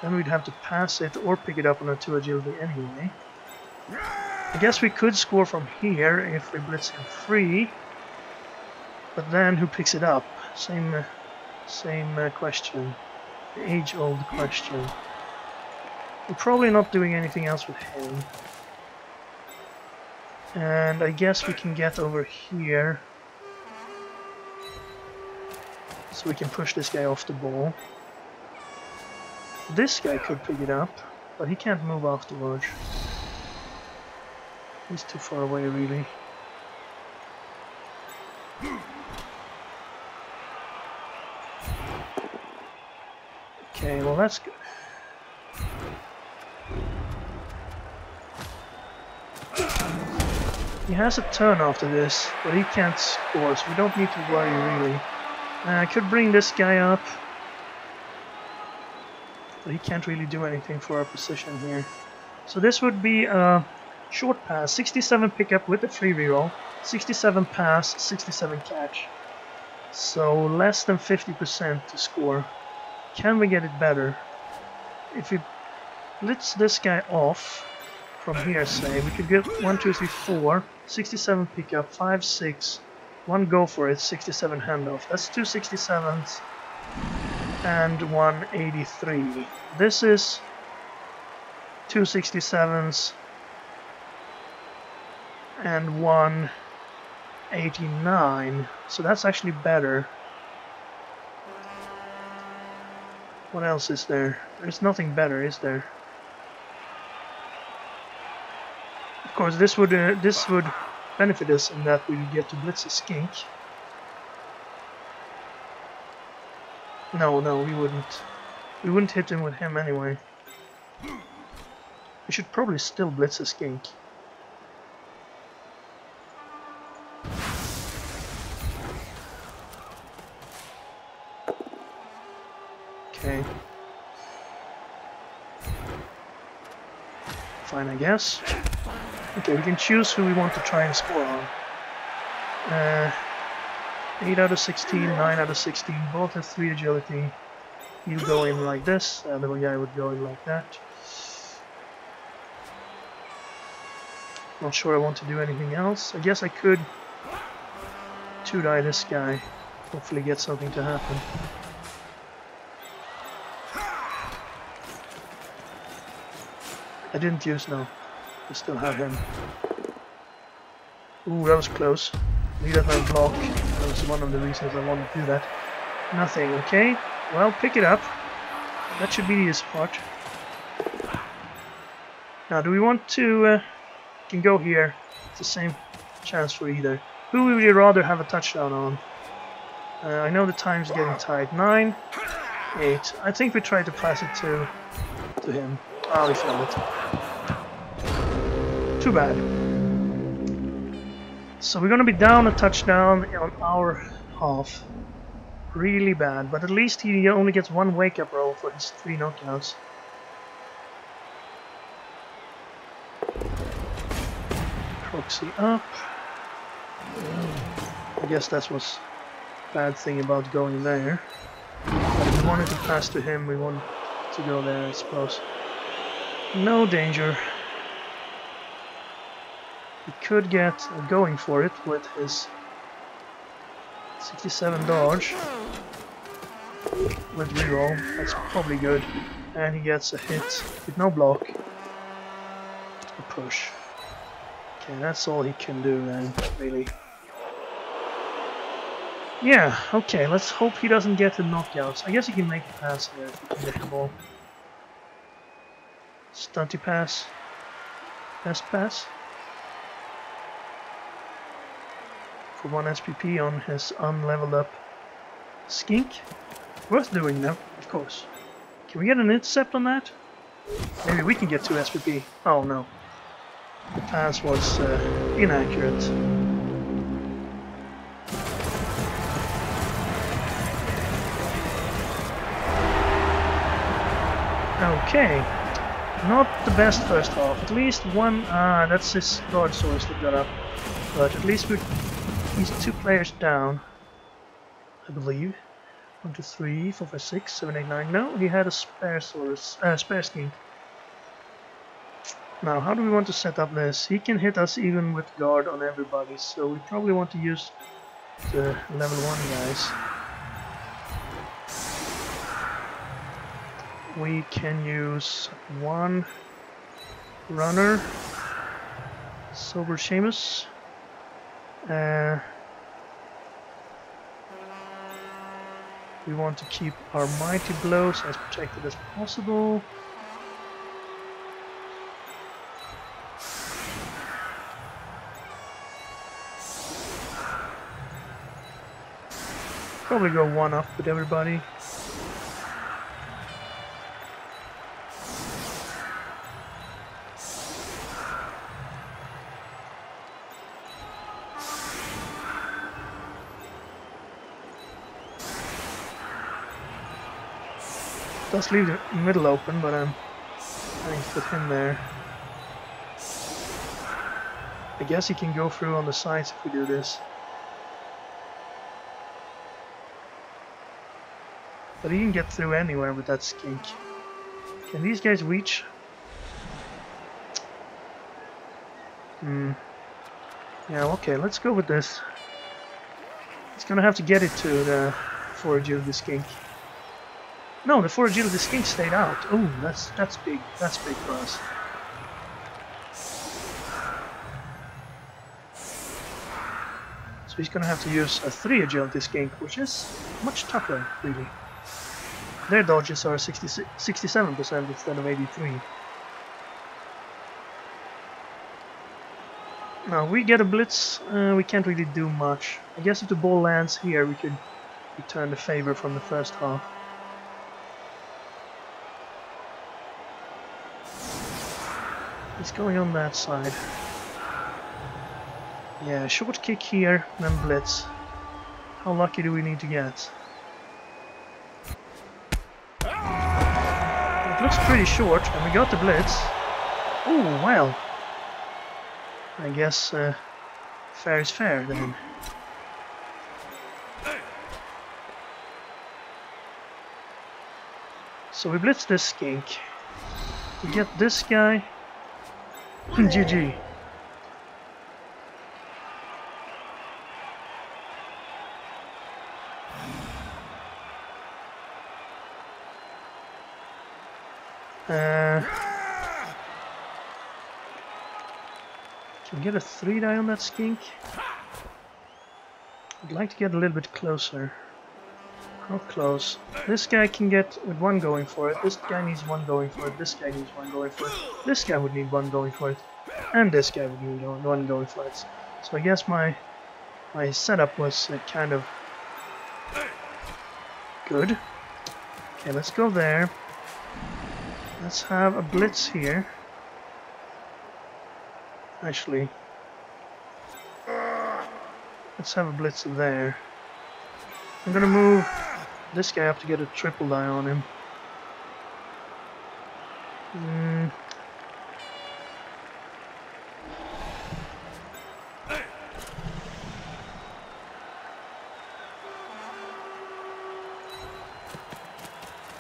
Then we'd have to pass it or pick it up on a two agility anyway. I guess we could score from here if we blitz him free. But then who picks it up? Same, uh, same uh, question. The age-old question. We're probably not doing anything else with him. And I guess we can get over here, so we can push this guy off the ball. This guy could pick it up, but he can't move afterwards. He's too far away, really. Okay, well that's good. He has a turn after this, but he can't score, so we don't need to worry really. Uh, I could bring this guy up, but he can't really do anything for our position here. So this would be a short pass, sixty-seven pickup with a free reroll, sixty-seven pass, sixty-seven catch. So less than fifty percent to score. Can we get it better? If we blitz this guy off from here, say, we could get one, two, three, four, sixty-seven pickup, five, six, one go for it, sixty-seven handoff. That's two sixty-sevens and one eighty-three. This is two sixty-sevens and one eighty-nine. So that's actually better. What else is there? There's nothing better, is there? Of course, this would uh, this would benefit us in that we get to blitz a skink. No, no, we wouldn't. We wouldn't hit him with him anyway. We should probably still blitz a skink. Okay. Fine, I guess. Okay, we can choose who we want to try and score on. Uh, eight out of sixteen, nine out of sixteen, both have three agility. You go in like this, the other guy would go in like that. Not sure I want to do anything else. I guess I could two-die this guy, hopefully get something to happen. I didn't use no. We still have him. Ooh, that was close. Need that man block. That was one of the reasons I wanted to do that. Nothing, okay. Well, pick it up. That should be his part. Now, do we want to... Uh, can go here. It's the same chance for either. Who would you rather have a touchdown on? Uh, I know the time's getting tight. Nine, eight. I think we tried to pass it to to him. Oh, we failed it. Too bad. So we're gonna be down a touchdown on our half. Really bad, but at least he only gets one wake-up roll for his three knockouts. Proxy up. I guess that's what's bad thing about going there. If we wanted to pass to him, we wanted to go there, I suppose. No danger. He could get going for it with his sixty-seven dodge with reroll. That's probably good. And he gets a hit with no block. A push. Okay, that's all he can do then, really. Yeah, okay, let's hope he doesn't get the knockouts. I guess he can make the pass here if he can get the ball. Stunty pass. Best pass. For one S P P on his unleveled up skink. Worth doing though, of course. Can we get an intercept on that? Maybe we can get two S P P. Oh no. The pass was uh, inaccurate. Okay, not the best first half. At least one. Ah, that's his dodge source that got up. But at least we're these two players down, I believe. One, two, three, four, five, six, seven, eight, nine. No, he had a spare source, uh, spare scheme. Now, how do we want to set up this? He can hit us even with guard on everybody, so we probably want to use the level one guys. We can use one runner, Sober Seamus, uh, we want to keep our mighty blows as protected as possible. Probably go one up with everybody. Let's leave the middle open, but I'm trying to put him there. I guess he can go through on the sides if we do this. But he can get through anywhere with that skink. Can these guys reach? Hmm. Yeah, okay, let's go with this. It's gonna have to get it to the forage of the skink. No, the four agility skink stayed out. Oh, that's that's big. That's big for us. So he's gonna have to use a three agility skink, which is much tougher, really. Their dodges are sixty-seven percent instead of eighty-three. Now we get a blitz. Uh, we can't really do much. I guess if the ball lands here, we could return the favor from the first half. It's going on that side. Yeah, short kick here, then blitz. How lucky do we need to get? It looks pretty short, and we got the blitz. Oh, well. I guess uh, fair is fair then. So we blitz this skink. We get this guy. G G. Uh, can we get a three die on that skink? I'd like to get a little bit closer. How close? This guy can get with one going for it, this guy needs one going for it, this guy needs one going for it, this guy would need one going for it, and this guy would need one going for it. So I guess my my setup was uh, kind of Good. Okay, let's go there. Let's have a blitz here. Actually, let's have a blitz there. I'm gonna move this guy up to get a triple die on him. Mm.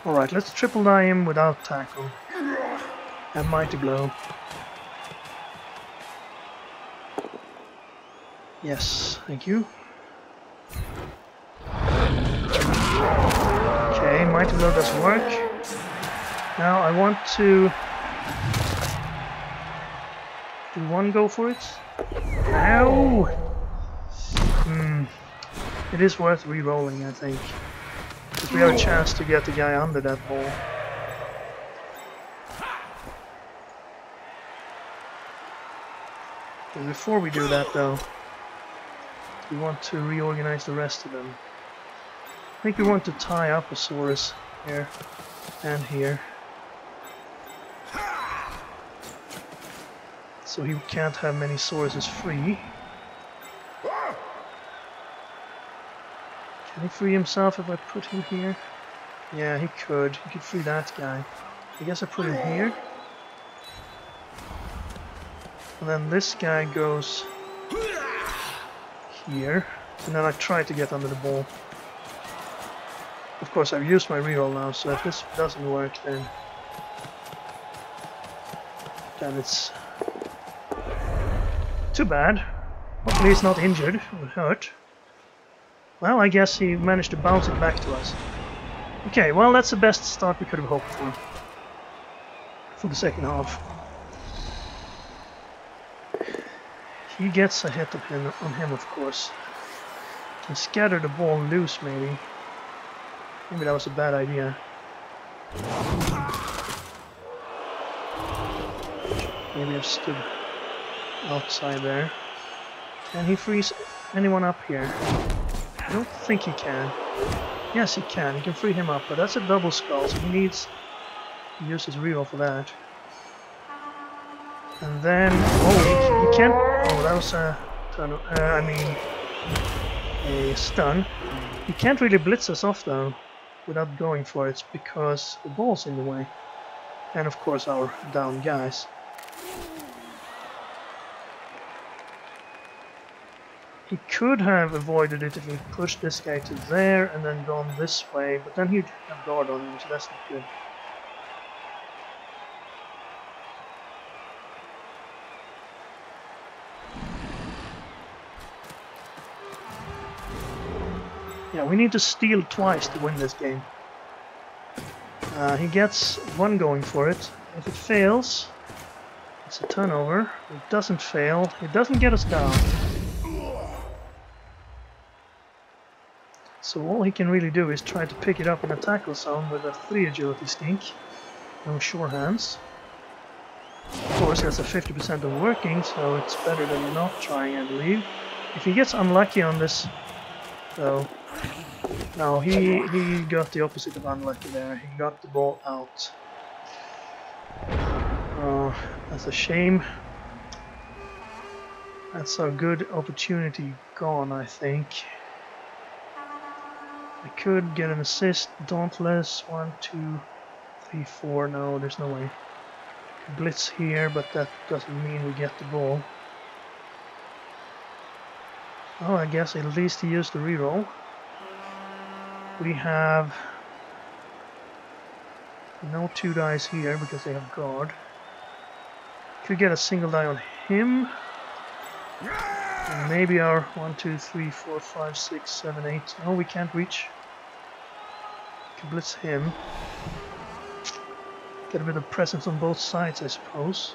Alright, let's triple die him without tackle. And mighty blow. Yes, thank you. Okay, mighty blow doesn't work. Now I want to do one go for it. Ow! Hmm. It is worth re-rolling, I think. Because we have a chance to get the guy under that ball. But before we do that though, we want to reorganize the rest of them. I think we want to tie up Asaurus here and here, so he can't have many Sauruses free. Can he free himself if I put him here? Yeah, he could. He could free that guy. I guess I put him here. And then this guy goes here. And then I try to get under the ball. Of course, I've used my reroll now, so if this doesn't work, then... then it's... too bad. Hopefully he's not injured. It would hurt. Well, I guess he managed to bounce it back to us. Okay, well, that's the best start we could have hoped for. For the second half. He gets a hit on him, of course. Can scatter the ball loose, maybe. Maybe that was a bad idea. Maybe I've stood outside there. Can he freeze anyone up here? I don't think he can. Yes, he can. He can free him up, but that's a double skull, so he needs to use his reroll for that. And then... oh, he, he can't... oh, that was a... turn, uh, I mean... a stun. He can't really blitz us off, though, without going for it, because the ball's in the way. And, of course, our down guys. He could have avoided it if he pushed this guy to there and then gone this way, but then he'd have guard on him, so that's not good. Yeah, we need to steal twice to win this game. Uh, he gets one going for it. If it fails, it's a turnover. It doesn't fail. It doesn't get us down. So all he can really do is try to pick it up in a tackle zone with a three agility stink. No sure hands. Of course, that's a fifty percent of working, so it's better than not trying, I believe. If he gets unlucky on this, though... no, he, he got the opposite of unlucky there. He got the ball out. Oh, that's a shame. That's a good opportunity gone, I think. I could get an assist. Dauntless. One, two, three, four. No, there's no way. Could blitz here, but that doesn't mean we get the ball. Oh, I guess at least he used the reroll. We have no two dice here because they have guard. Could get a single die on him. And maybe our one, two, three, four, five, six, seven, eight. No, we can't reach. Can blitz him. Get a bit of presence on both sides, I suppose.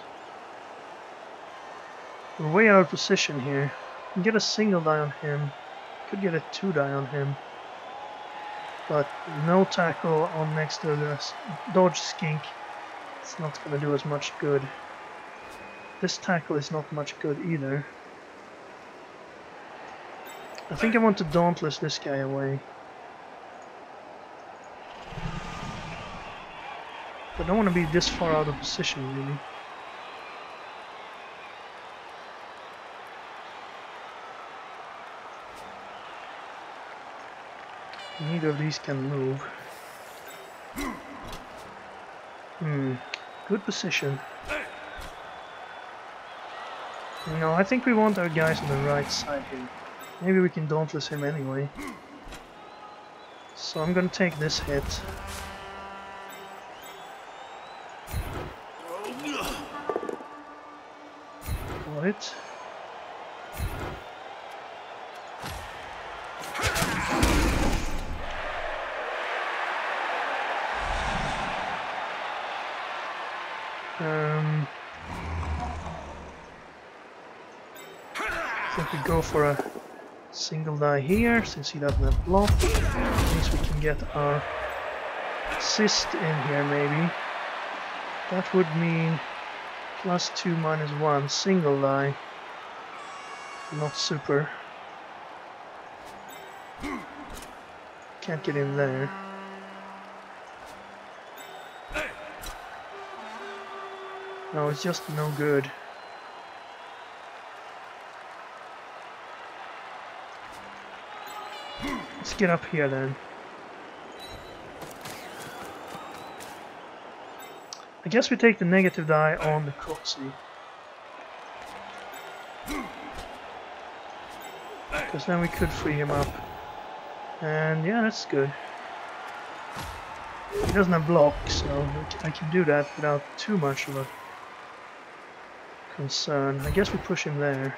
We're way out of position here. Can get a single die on him. Could get a two die on him. But no tackle on next to the dodge skink. It's not going to do as much good. This tackle is not much good either. I think I want to Dauntless this guy away. But I don't want to be this far out of position, really. Neither of these can move. Hmm, good position. No, I think we want our guys on the right side here. Maybe we can dauntless him anyway. So I'm gonna take this hit. Got it. Um, I think we go for a single die here, since he doesn't have block. At least we can get our assist in here, maybe. That would mean plus two, minus one, single die. Not super. Can't get in there. No, it's just no good. Let's get up here then. I guess we take the negative die on the Coxie. Because then we could free him up. And yeah, that's good. He doesn't have block, so I can do that without too much of a concern. I guess we push him there.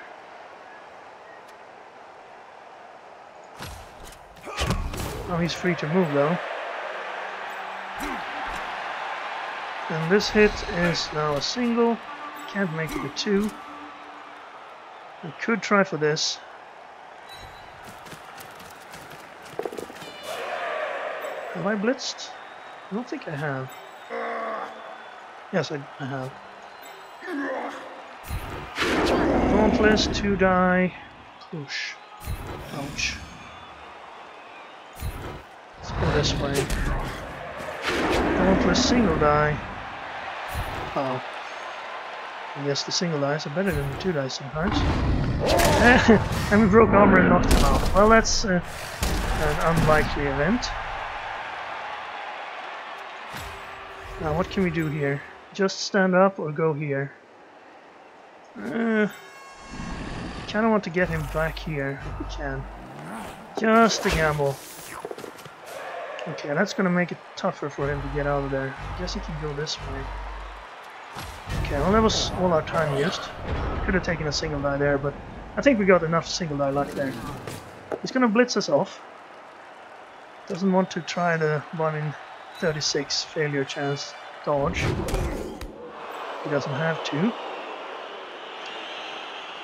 Now he's free to move though. And this hit is now a single. Can't make it a two. I could try for this. Have I blitzed? I don't think I have. Yes, I, I have. Dauntless, two die, push. Ouch. Let's go this way. Dauntless, single die. Oh. I guess the single dies are better than the two dice sometimes. And we broke armor and knocked him out. Well, that's uh, an unlikely event. Now, what can we do here? Just stand up or go here? Uh, I kind of want to get him back here if we can. Just a gamble. Okay, that's gonna make it tougher for him to get out of there. I guess he can go this way. Okay, well that was all our time used. Could have taken a single die there, but I think we got enough single die luck there. He's gonna blitz us off. Doesn't want to try the one in thirty-six failure chance dodge. He doesn't have to.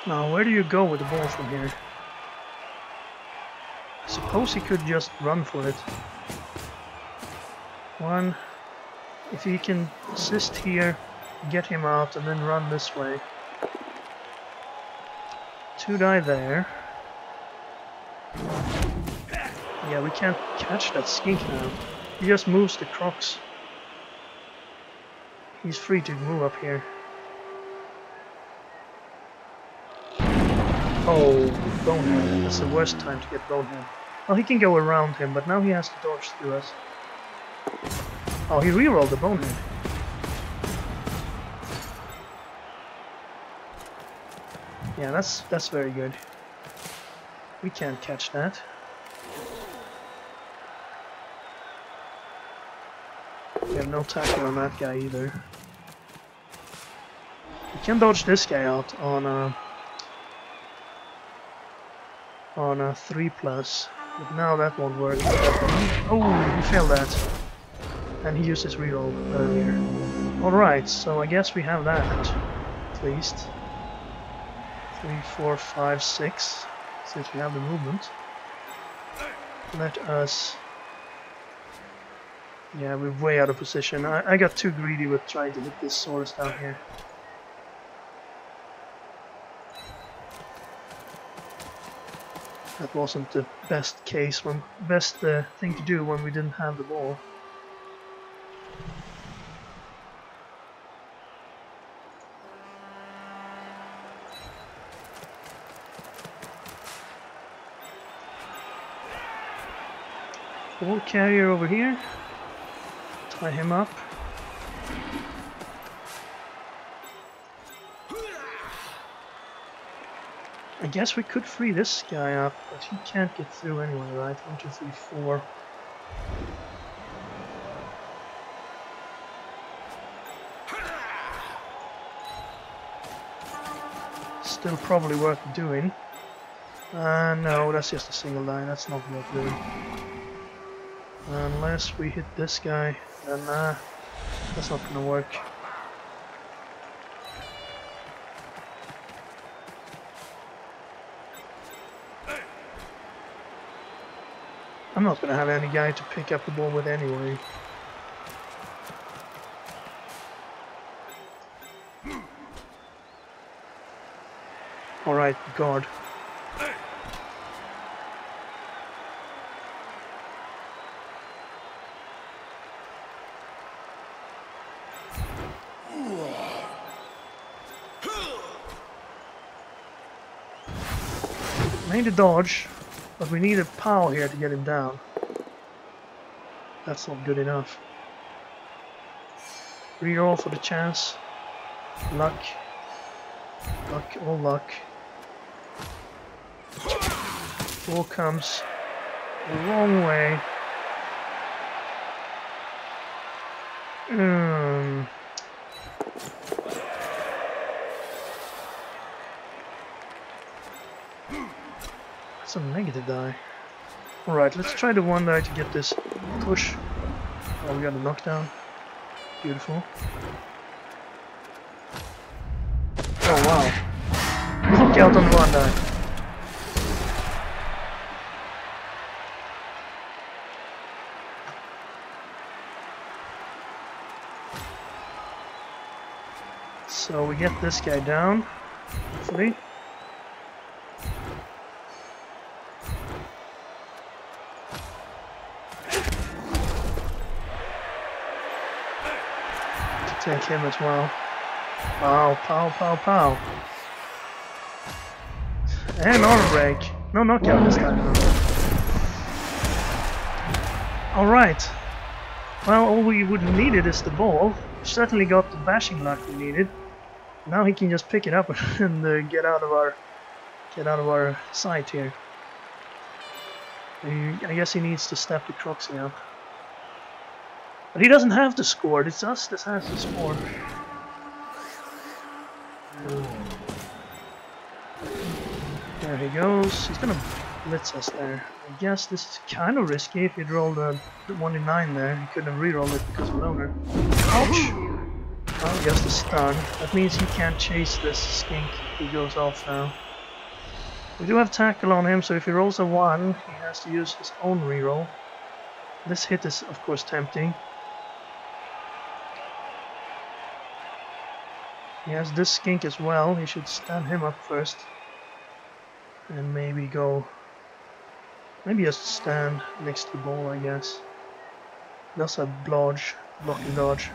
Now, where do you go with the ball from here? I suppose he could just run for it. One, if he can assist here, get him out, and then run this way. Two die there. Yeah, we can't catch that skink now. He just moves the crocs. He's free to move up here. Oh, bonehead. That's the worst time to get bonehead. Well, he can go around him, but now he has to dodge through us. Oh, he rerolled the bonehead. Yeah, that's that's very good. We can't catch that. We have no tackle on that guy either. We can dodge this guy out on a... on a three plus, but now that won't work. Oh, we failed that. And he used his reroll earlier. Alright, so I guess we have that, at least. three, four, five, six, since we have the movement. Let us... Yeah, we're way out of position. I, I got too greedy with trying to hit this Saurus down here. That wasn't the best case, when, best uh, thing to do when we didn't have the ball. Ball carrier over here. Tie him up. I guess we could free this guy up, but he can't get through anyway, right? One, two, three, four. Still probably worth doing. Uh, no, that's just a single line, that's not worth doing. Unless we hit this guy, then uh, that's not gonna work. I'm not gonna have any guy to pick up the ball with anyway. Alright, guard. Made a dodge, but we need a power here to get him down. That's not good enough. Reroll for the chance. Luck. Luck, all luck. Ball comes the wrong way. Mm. That's a negative die. Alright, let's try the one die to get this push. Oh, we got a knockdown. Beautiful. Oh wow. Knockout on the one die. So we get this guy down, hopefully. Take him as well. Pow, pow, pow, pow. And on a break. No knockout this time. Alright. Well, all we would have needed is the ball. Certainly got the bashing luck we needed. Now he can just pick it up and uh, get out of our get out of our sight here. I guess he needs to step the Croxy up, but he doesn't have to score. It's us that has to score. There he goes. He's gonna blitz us there. I guess this is kind of risky. If he'd rolled a one in nine there, he couldn't have rerolled it because of loader. Ouch! Oh, just a stun. That means he can't chase this skink. He goes off now. We do have tackle on him, so if he rolls a one, he has to use his own reroll. This hit is, of course, tempting. He has this skink as well. He should stun him up first. And maybe go... Maybe just stand next to the ball, I guess. That's a blodge. Block and dodge.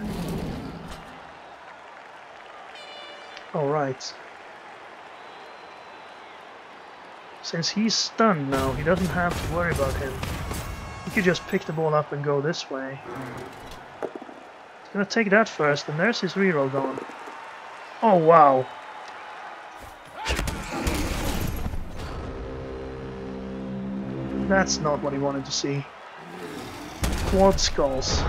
Alright. Since he's stunned now, he doesn't have to worry about him. He could just pick the ball up and go this way. He's gonna take that first, and there's his reroll gone. Oh wow! That's not what he wanted to see. Quad skulls.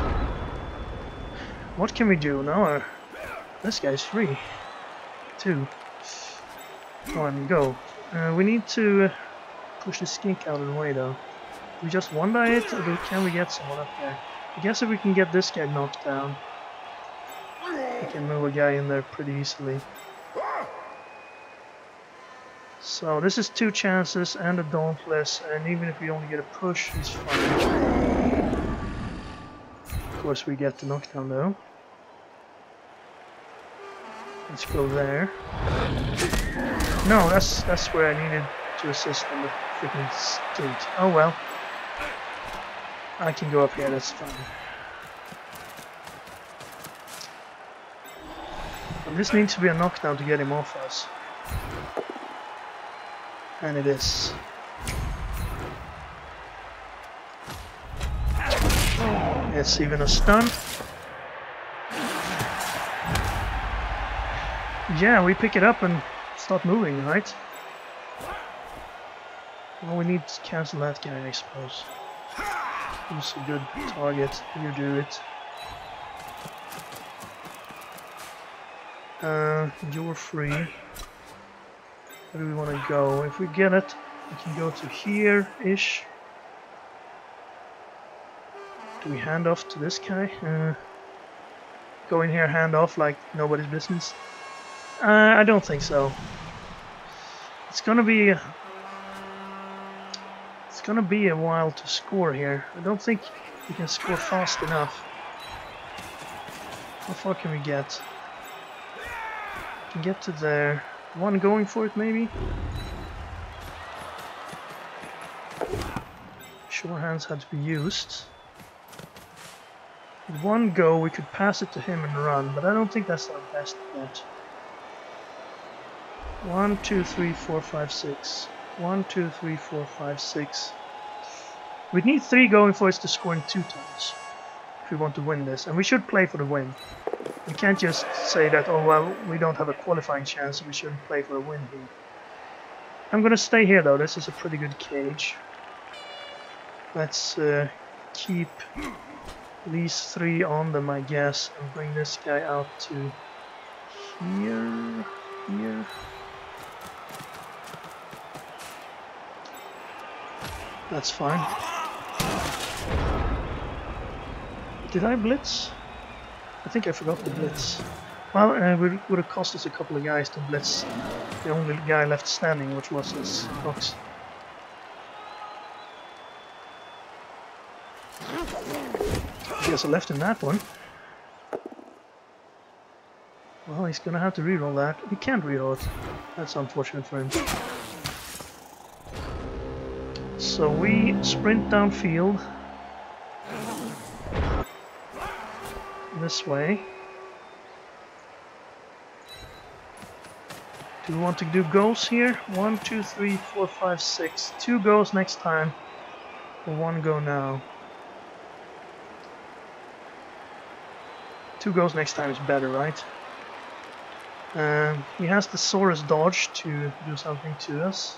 What can we do now? This guy's free. Two. One, go. Uh, we need to uh, push the skink out of the way though. We just one by it, or can we get someone up there? I guess if we can get this guy knocked down, we can move a guy in there pretty easily. So this is two chances and a dauntless, and even if we only get a push, it's fine. Of course we get the knockdown though. Let's go there. No, that's that's where I needed to assist on the freaking stink. Oh well. I can go up here, that's fine. But this needs to be a knockdown to get him off us. And it is. It's even a stunt. Yeah, we pick it up and start moving, right? Well, we need to cancel that guy, I suppose. He's a good target. You do it. Uh, you're free. Where do we want to go? If we get it, we can go to here-ish. Do we hand off to this guy? Uh, go in here, hand off like nobody's business? Uh, I don't think so. It's gonna be... A, it's gonna be a while to score here. I don't think we can score fast enough. How far can we get? We can get to there. One going for it, maybe? Sure hands had to be used. With one go, we could pass it to him and run, but I don't think that's our best bet. One, two, three, four, five, six. One, two, three, four, five, six. We need three going for us to score in two turns if we want to win this, and we should play for the win. We can't just say that, oh well, we don't have a qualifying chance, so we shouldn't play for a win here. I'm gonna stay here though, this is a pretty good cage. Let's uh, keep these three on them, I guess, and bring this guy out to here, here. That's fine. Did I blitz? I think I forgot the blitz. Well, uh, it would have cost us a couple of guys to blitz the only guy left standing, which was this box. I guess I left him that one. Well, he's gonna have to reroll that. He can't reroll it. That's unfortunate for him. So we sprint downfield. This way. Do we want to do goals here? One, two, three, four, five, six. Two goals next time. Or one go now. Two goals next time is better, right? Um, he has the Saurus dodge to do something to us.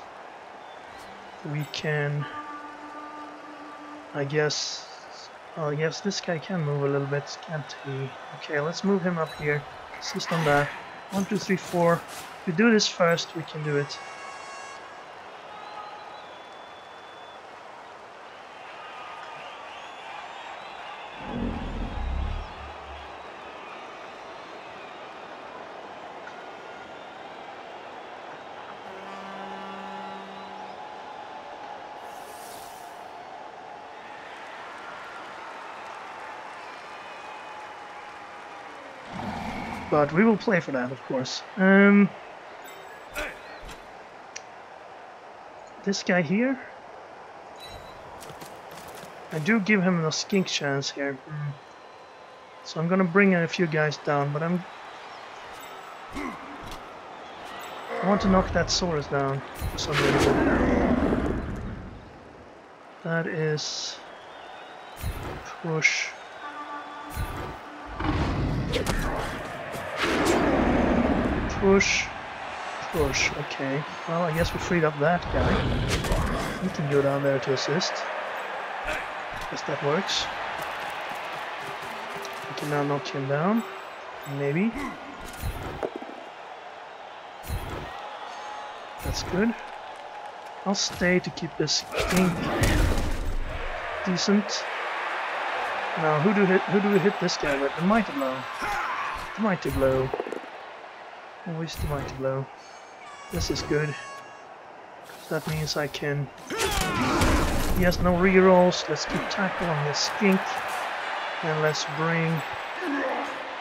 We can, I guess. Oh yes, this guy can move a little bit, can't he? Okay, let's move him up here. Assist on that. One, two, three, four. If we do this first, we can do it. But we will play for that, of course. Um, this guy here? I do give him a skink chance here. Mm. So I'm gonna bring a few guys down, but I'm... I want to knock that Saurus down for some reason. That is... push. Push, push, okay. Well, I guess we freed up that guy. We can go down there to assist. Guess that works. We can now knock him down. Maybe. That's good. I'll stay to keep this thing decent. Now, who do, hit, who do we hit this guy with? The Mighty Blow. The Mighty Blow. Always the mighty blow. This is good. That means I can... He has no rerolls. Let's keep tackle on this skink. And let's bring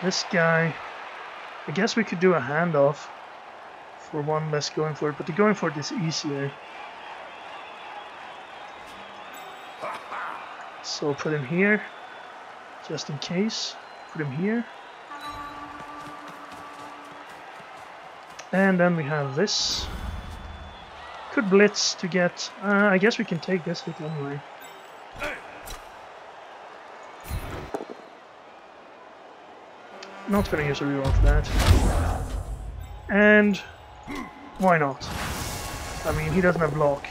this guy. I guess we could do a handoff for one less going for it, but the going for it is easier. So put him here, just in case. Put him here. And then we have this. Could blitz to get... Uh, I guess we can take this hit anyway. Not going to use a reroll for that. And why not? I mean, he doesn't have block.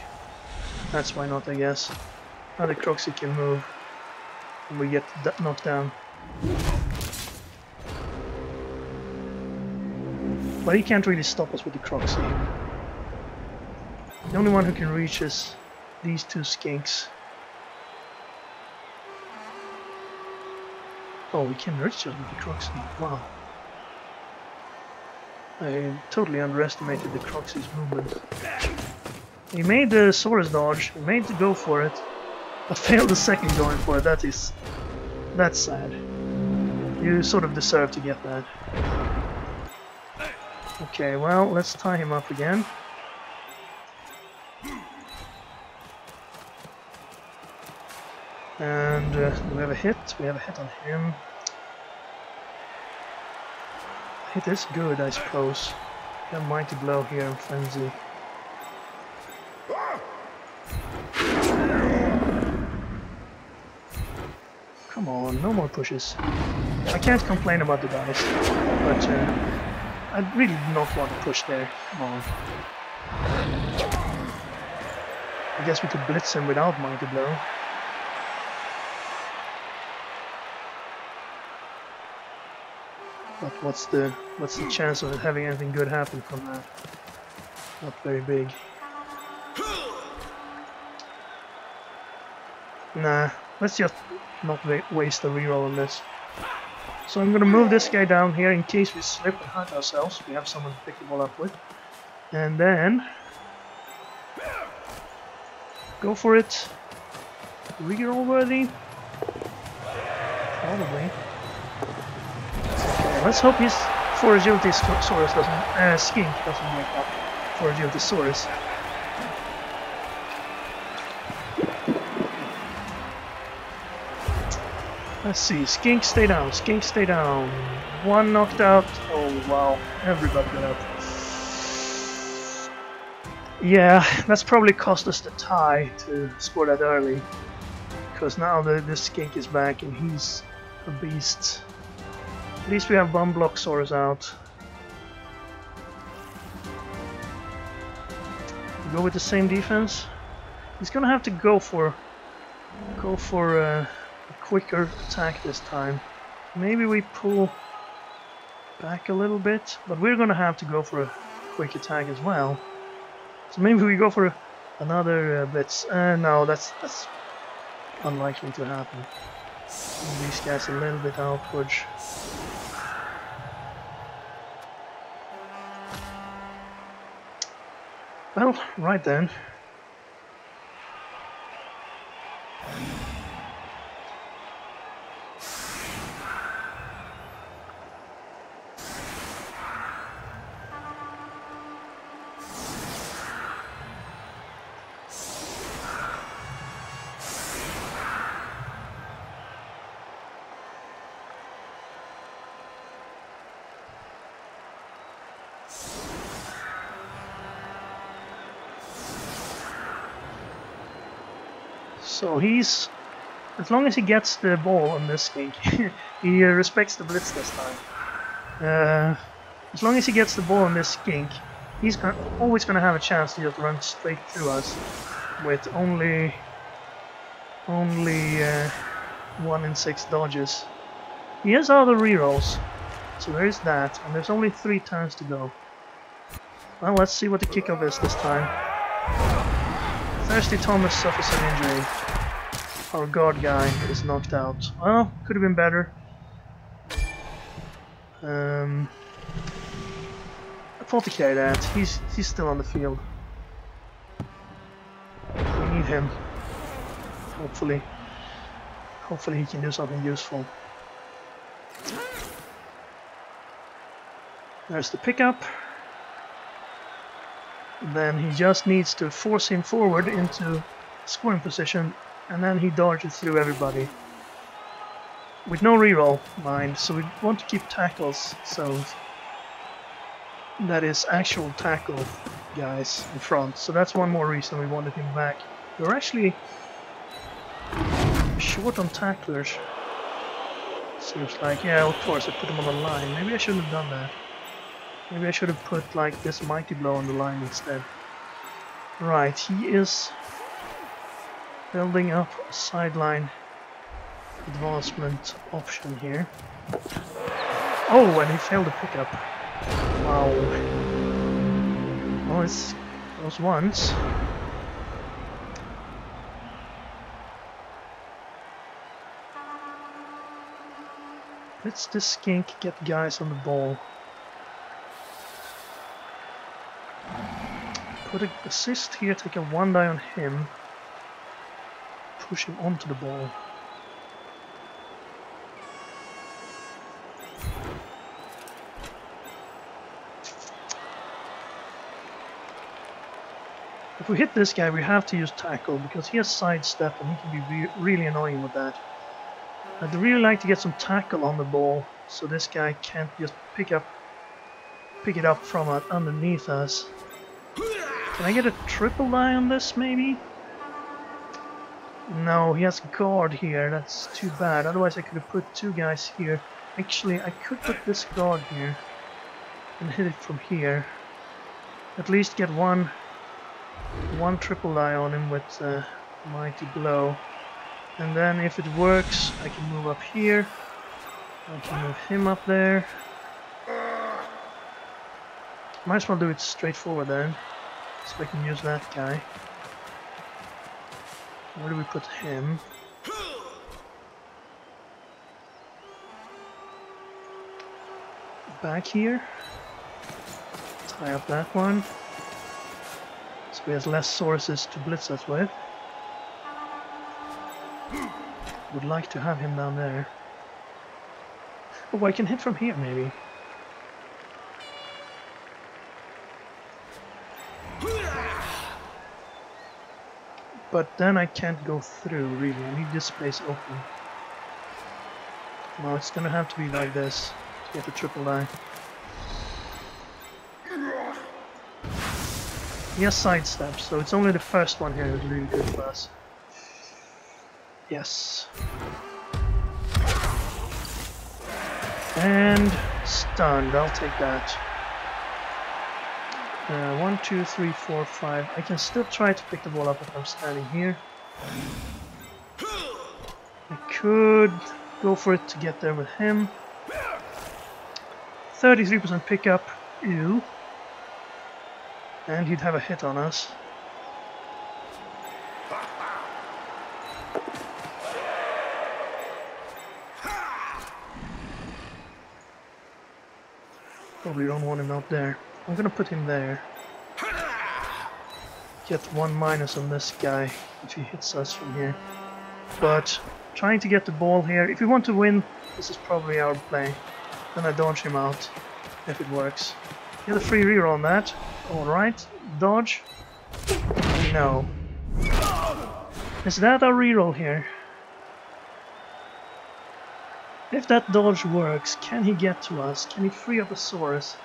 That's why not, I guess. Another Croxy can move. And we get that knocked down. But he can't really stop us with the Croxy. The only one who can reach is these two skinks. Oh, we can reach us with the Croxy. Wow. I totally underestimated the Croxy's movement. He made the Saurus dodge, he made to go for it, but failed the second going for it. That is... that's sad. You sort of deserve to get that. Okay, well, let's tie him up again. And uh, we have a hit, we have a hit on him. Hit is good, I suppose. Got a mighty blow here in Frenzy. Come on, no more pushes. I can't complain about the dice, but uh, I really did not want to push there. Come on. I guess we could blitz him without mighty blow. But what's the what's the chance of having anything good happen from that? Not very big. Nah, let's just not waste a reroll on this. So I'm gonna move this guy down here in case we slip and hurt ourselves. We have someone to pick the ball up with, and then go for it. Reroll worthy, probably. Let's hope his four agility Saurus doesn't, uh, Skink doesn't wake up for agility Saurus. Let's see, Skink stay down, Skink stay down. One knocked out, oh wow, everybody got up. Yeah, that's probably cost us the tie to score that early. Because now the, this Skink is back and he's a beast. At least we have one block Saurus out. We go with the same defense. He's gonna have to go for go for uh, a quicker attack this time. Maybe we pull back a little bit, but we're gonna have to go for a quick attack as well. So maybe we go for another uh, blitz. Uh, no, that's that's unlikely to happen. And these guys a little bit outward. Well, right then. So he's, as long as he gets the ball on this Skink, he uh, respects the blitz this time. Uh, as long as he gets the ball on this Skink, he's gonna, always going to have a chance to just run straight through us with only only uh, one in six dodges. He has other rerolls, so there is that, and there's only three turns to go. Well, let's see what the kickoff is this time. Thirsty Thomas suffers an injury. Our guard guy is knocked out. Well, could have been better. Um, I thought to carry that. He's he's still on the field. We need him. Hopefully, hopefully he can do something useful. There's the pickup. Then he just needs to force him forward into scoring position, and then he dodges through everybody. With no reroll, mind, so we want to keep tackles, so that is actual tackle guys in front. So that's one more reason we wanted him back. We're actually short on tacklers. seems like, yeah, of course I put him on the line. Maybe I shouldn't have done that. Maybe I should have put like this mighty blow on the line instead. Right, he is building up a sideline advancement option here. Oh, and he failed the pickup. Wow. Well, it's those ones. Let's this skink get guys on the ball. Put an assist here, take a one die on him. Push him onto the ball. If we hit this guy, we have to use tackle because he has sidestep and he can be re really annoying with that. I'd really like to get some tackle on the ball so this guy can't just pick up, pick it up from uh, underneath us. Can I get a triple die on this maybe? No, he has guard here, that's too bad. Otherwise I could have put two guys here. Actually, I could put this guard here and hit it from here. At least get one, one triple die on him with uh, mighty blow. And then if it works, I can move up here. I can move him up there. Might as well do it straightforward then. So I can use that guy. Where do we put him? Back here. Tie up that one. So he has less sources to blitz us with. Would like to have him down there. Oh, I can hit from here maybe. But then I can't go through really. I need this space open. Well, it's gonna have to be like this to get the triple die. He has sidestep, so it's only the first one here that's really good for us. Yes. And stunned, I'll take that. Uh, one, two, three, four, five. I can still try to pick the ball up if I'm standing here. I could go for it to get there with him. thirty-three percent pickup, ew. And he'd have a hit on us. Probably don't want him out there. I'm gonna put him there. Get one minus on this guy if he hits us from here. But trying to get the ball here. If we want to win, this is probably our play. Then I dodge him out if it works. Get a free reroll on that. Alright. Dodge. No. Is that our reroll here? If that dodge works, can he get to us? Can he free up a Saurus?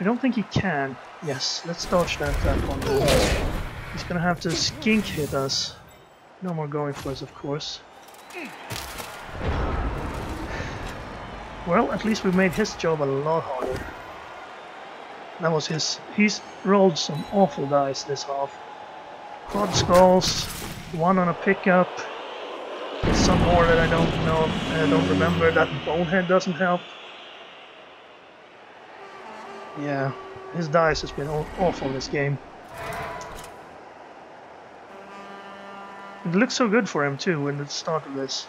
I don't think he can. Yes, let's dodge that, that one. He's gonna have to skink hit us. No more going for us, of course. Well, at least we made his job a lot harder. That was his... He's rolled some awful dice this half. Quad skulls, one on a pickup. Some more that I don't know, I don't remember. That bonehead doesn't help. Yeah, his dice has been awful this game. It looked so good for him too when it started this.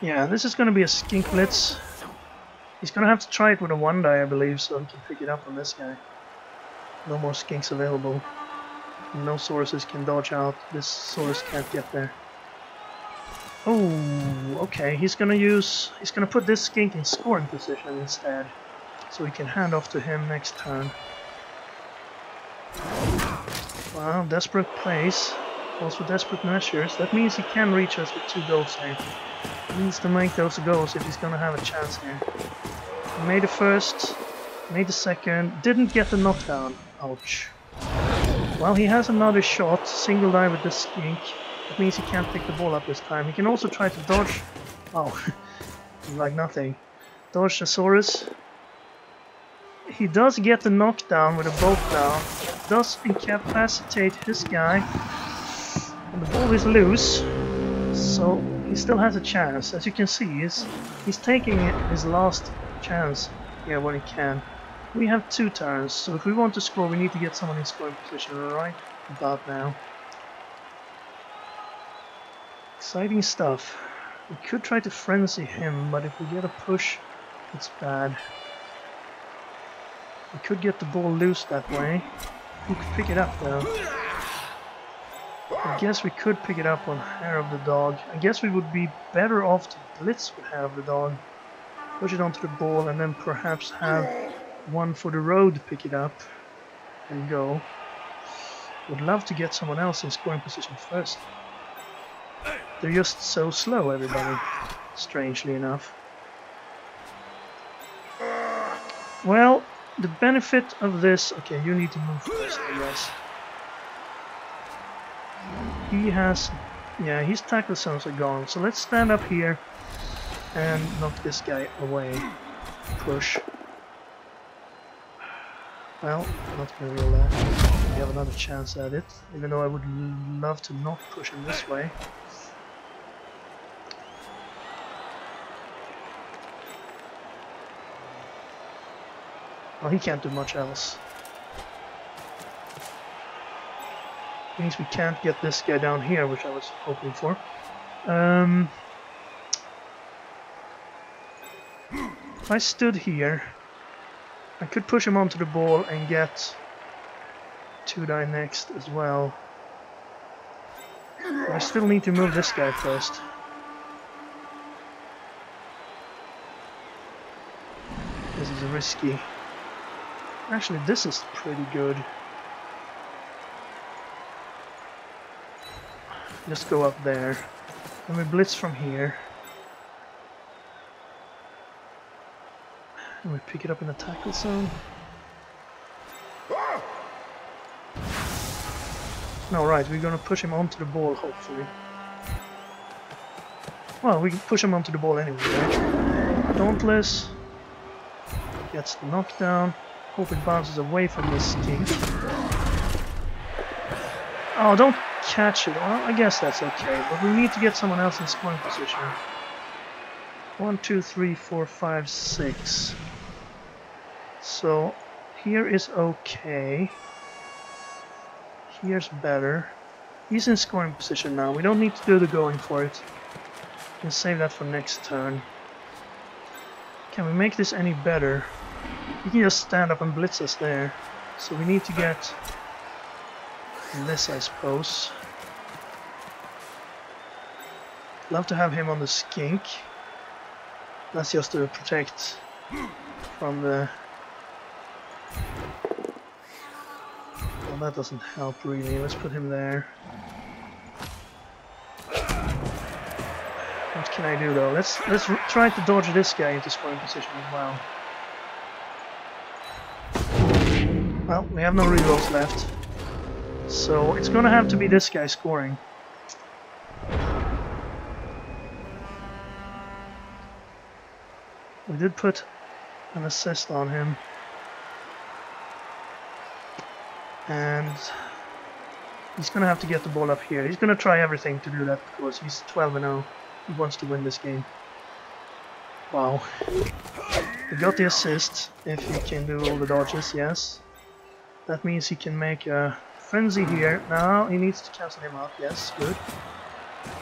Yeah, this is gonna be a skink blitz. He's gonna have to try it with a one die, I believe, so he can pick it up on this guy. No more skinks available. No sources can dodge out. This source can't get there. Oh, okay. He's gonna use. He's gonna put this skink in scoring position instead, so we can hand off to him next turn. Wow, desperate plays, also desperate measures. That means he can reach us with two goals here. He needs to make those goals if he's gonna have a chance here. He made the first, Made a second. Didn't get the knockdown. Ouch. Well, he has another shot. Single die with the skink. That means he can't pick the ball up this time. He can also try to dodge. Oh, like nothing. Dodge the Saurus. He does get the knockdown with a bolt down. Does incapacitate this guy. And the ball is loose. So he still has a chance. As you can see, he's, he's taking his last chance here when he can. We have two turns, so if we want to score, we need to get someone in scoring position right about now. Exciting stuff. We could try to frenzy him, but if we get a push, it's bad. We could get the ball loose that way. We could pick it up though. I guess we could pick it up on Hair of the Dog. I guess we would be better off to blitz with Hair of the Dog. Push it onto the ball and then perhaps have One for the Road pick it up and go. Would love to get someone else in scoring position first. They're just so slow, everybody, strangely enough. Well, the benefit of this... Okay, you need to move first, I guess. He has... Yeah, his tackle sounds are gone. So let's stand up here and knock this guy away. Push. Well, I'm not going to roll that. We have another chance at it, even though I would love to not push him this way. Well, he can't do much else. Means we can't get this guy down here, which I was hoping for. Um, if I stood here, I could push him onto the ball and get two die next as well. But I still need to move this guy first. This is risky. Actually, this is pretty good. Just go up there. And we blitz from here. And we pick it up in the tackle zone. No, right, we're gonna push him onto the ball, hopefully. Well, we can push him onto the ball anyway, right? Dauntless. Gets the knockdown. Hope it bounces away from this king. Oh, don't catch it. Well, I guess that's okay, but we need to get someone else in scoring position. One, two, three, four, five, six. So here is okay. Here's better. He's in scoring position now. We don't need to do the going for it. We can save that for next turn. Can we make this any better? You can just stand up and blitz us there. So we need to get this, I suppose. Love to have him on the skink. That's just to protect from the... Well, that doesn't help really. Let's put him there. What can I do though? Let's let's try to dodge this guy into scoring position as well. Well, we have no rerolls left, so it's gonna have to be this guy scoring. We did put an assist on him, and he's gonna have to get the ball up here. He's gonna try everything to do that because he's twelve and oh. He wants to win this game. Wow. We got the assist if he can do all the dodges, yes. That means he can make a frenzy here. Now he needs to cancel him out, yes, good.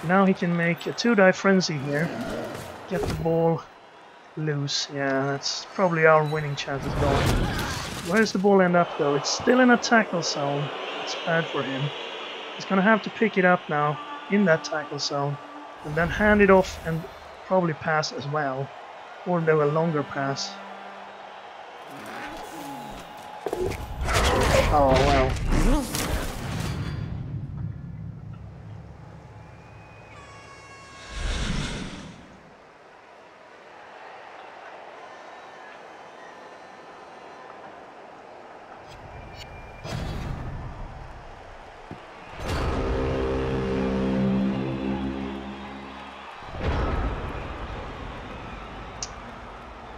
Now he can make a two-die frenzy here. Get the ball loose, yeah, that's probably our winning chance of going. Where does the ball end up though? It's still in a tackle zone. It's bad for him. He's gonna have to pick it up now in that tackle zone and then hand it off and probably pass as well. Or do a longer pass. Oh well.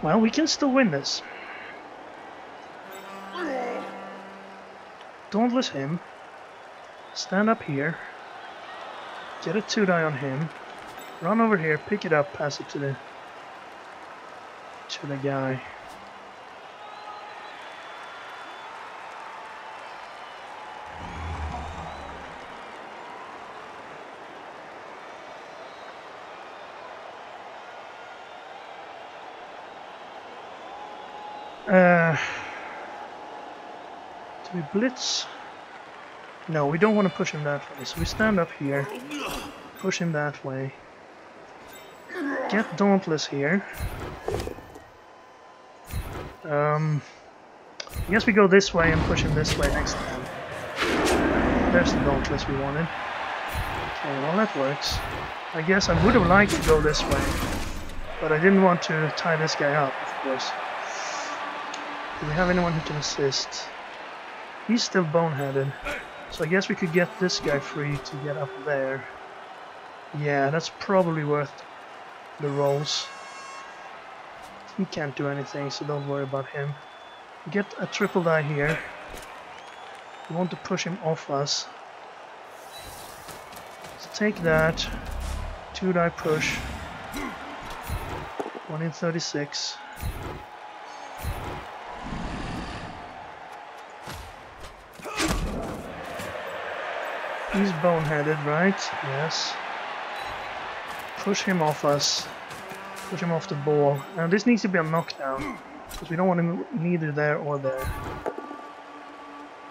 Well, we can still win this. Don't let him. Stand up here. Get a two-die on him. Run over here, pick it up, pass it to the to the guy. Uh, do we blitz? No, we don't want to push him that way, so we stand up here, push him that way, get Dauntless here. Um, I guess we go this way and push him this way next time. There's the Dauntless we wanted. Okay, well that works. I guess I would have liked to go this way, but I didn't want to tie this guy up, of course. Do we have anyone who can assist? He's still boneheaded, so I guess we could get this guy free to get up there. Yeah, that's probably worth the rolls. He can't do anything, so don't worry about him. Get a triple die here. We want to push him off us. So take that. Two die push. One in thirty-six. He's boneheaded, right? Yes. Push him off us. Push him off the ball. Now this needs to be a knockdown, because we don't want him neither there or there.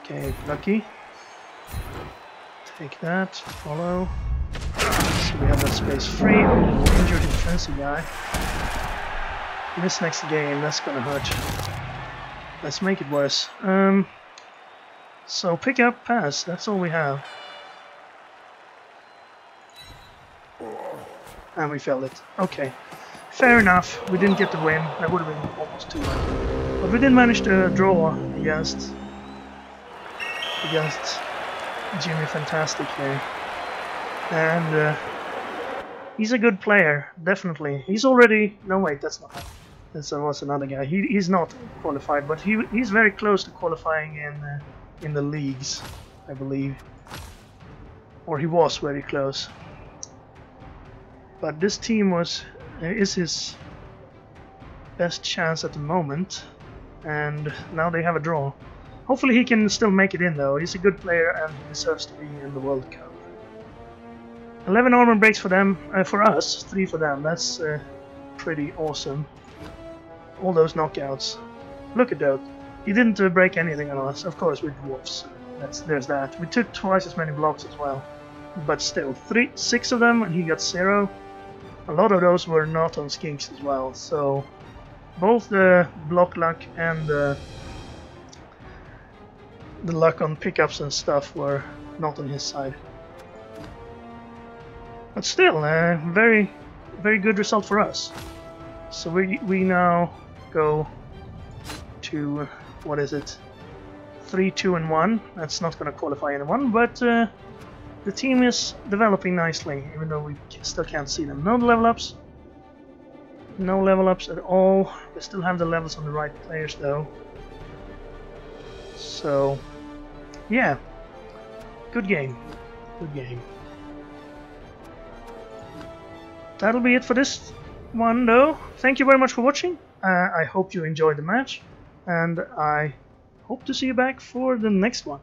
Okay, lucky. Take that. Follow. So we have that space free. Oh, injured defensive guy. Miss next game. That's gonna hurt. Let's make it worse. Um. So pick up, pass. That's all we have. And we failed it. Okay. Fair enough. We didn't get the win. That would have been almost two one. But we did manage to draw against against Jimmy Fantastic here. And uh, he's a good player, definitely. He's already... No, wait, that's not him. That was another guy. He, he's not qualified, but he he's very close to qualifying in, uh, in the leagues, I believe. Or he was very close. But this team was is his best chance at the moment, and now they have a draw. Hopefully he can still make it in though. He's a good player and he deserves to be in the World Cup. eleven armor breaks for them, uh, for us, three for them. That's uh, pretty awesome. All those knockouts. Look at that. He didn't uh, break anything on us. Of course, with dwarfs. That's there's that. We took twice as many blocks as well, but still, three, six of them, and he got zero. A lot of those were not on skinks as well, so both the block luck and the, the luck on pickups and stuff were not on his side. But still, a uh, very, very good result for us. So we we now go to, what is it, three, two, and one. That's not going to qualify anyone, but uh, the team is developing nicely, even though we still can't see them. No level ups. No level ups at all. We still have the levels on the right players though. So, yeah. Good game. Good game. That'll be it for this one though. Thank you very much for watching. Uh, I hope you enjoyed the match. And I hope to see you back for the next one.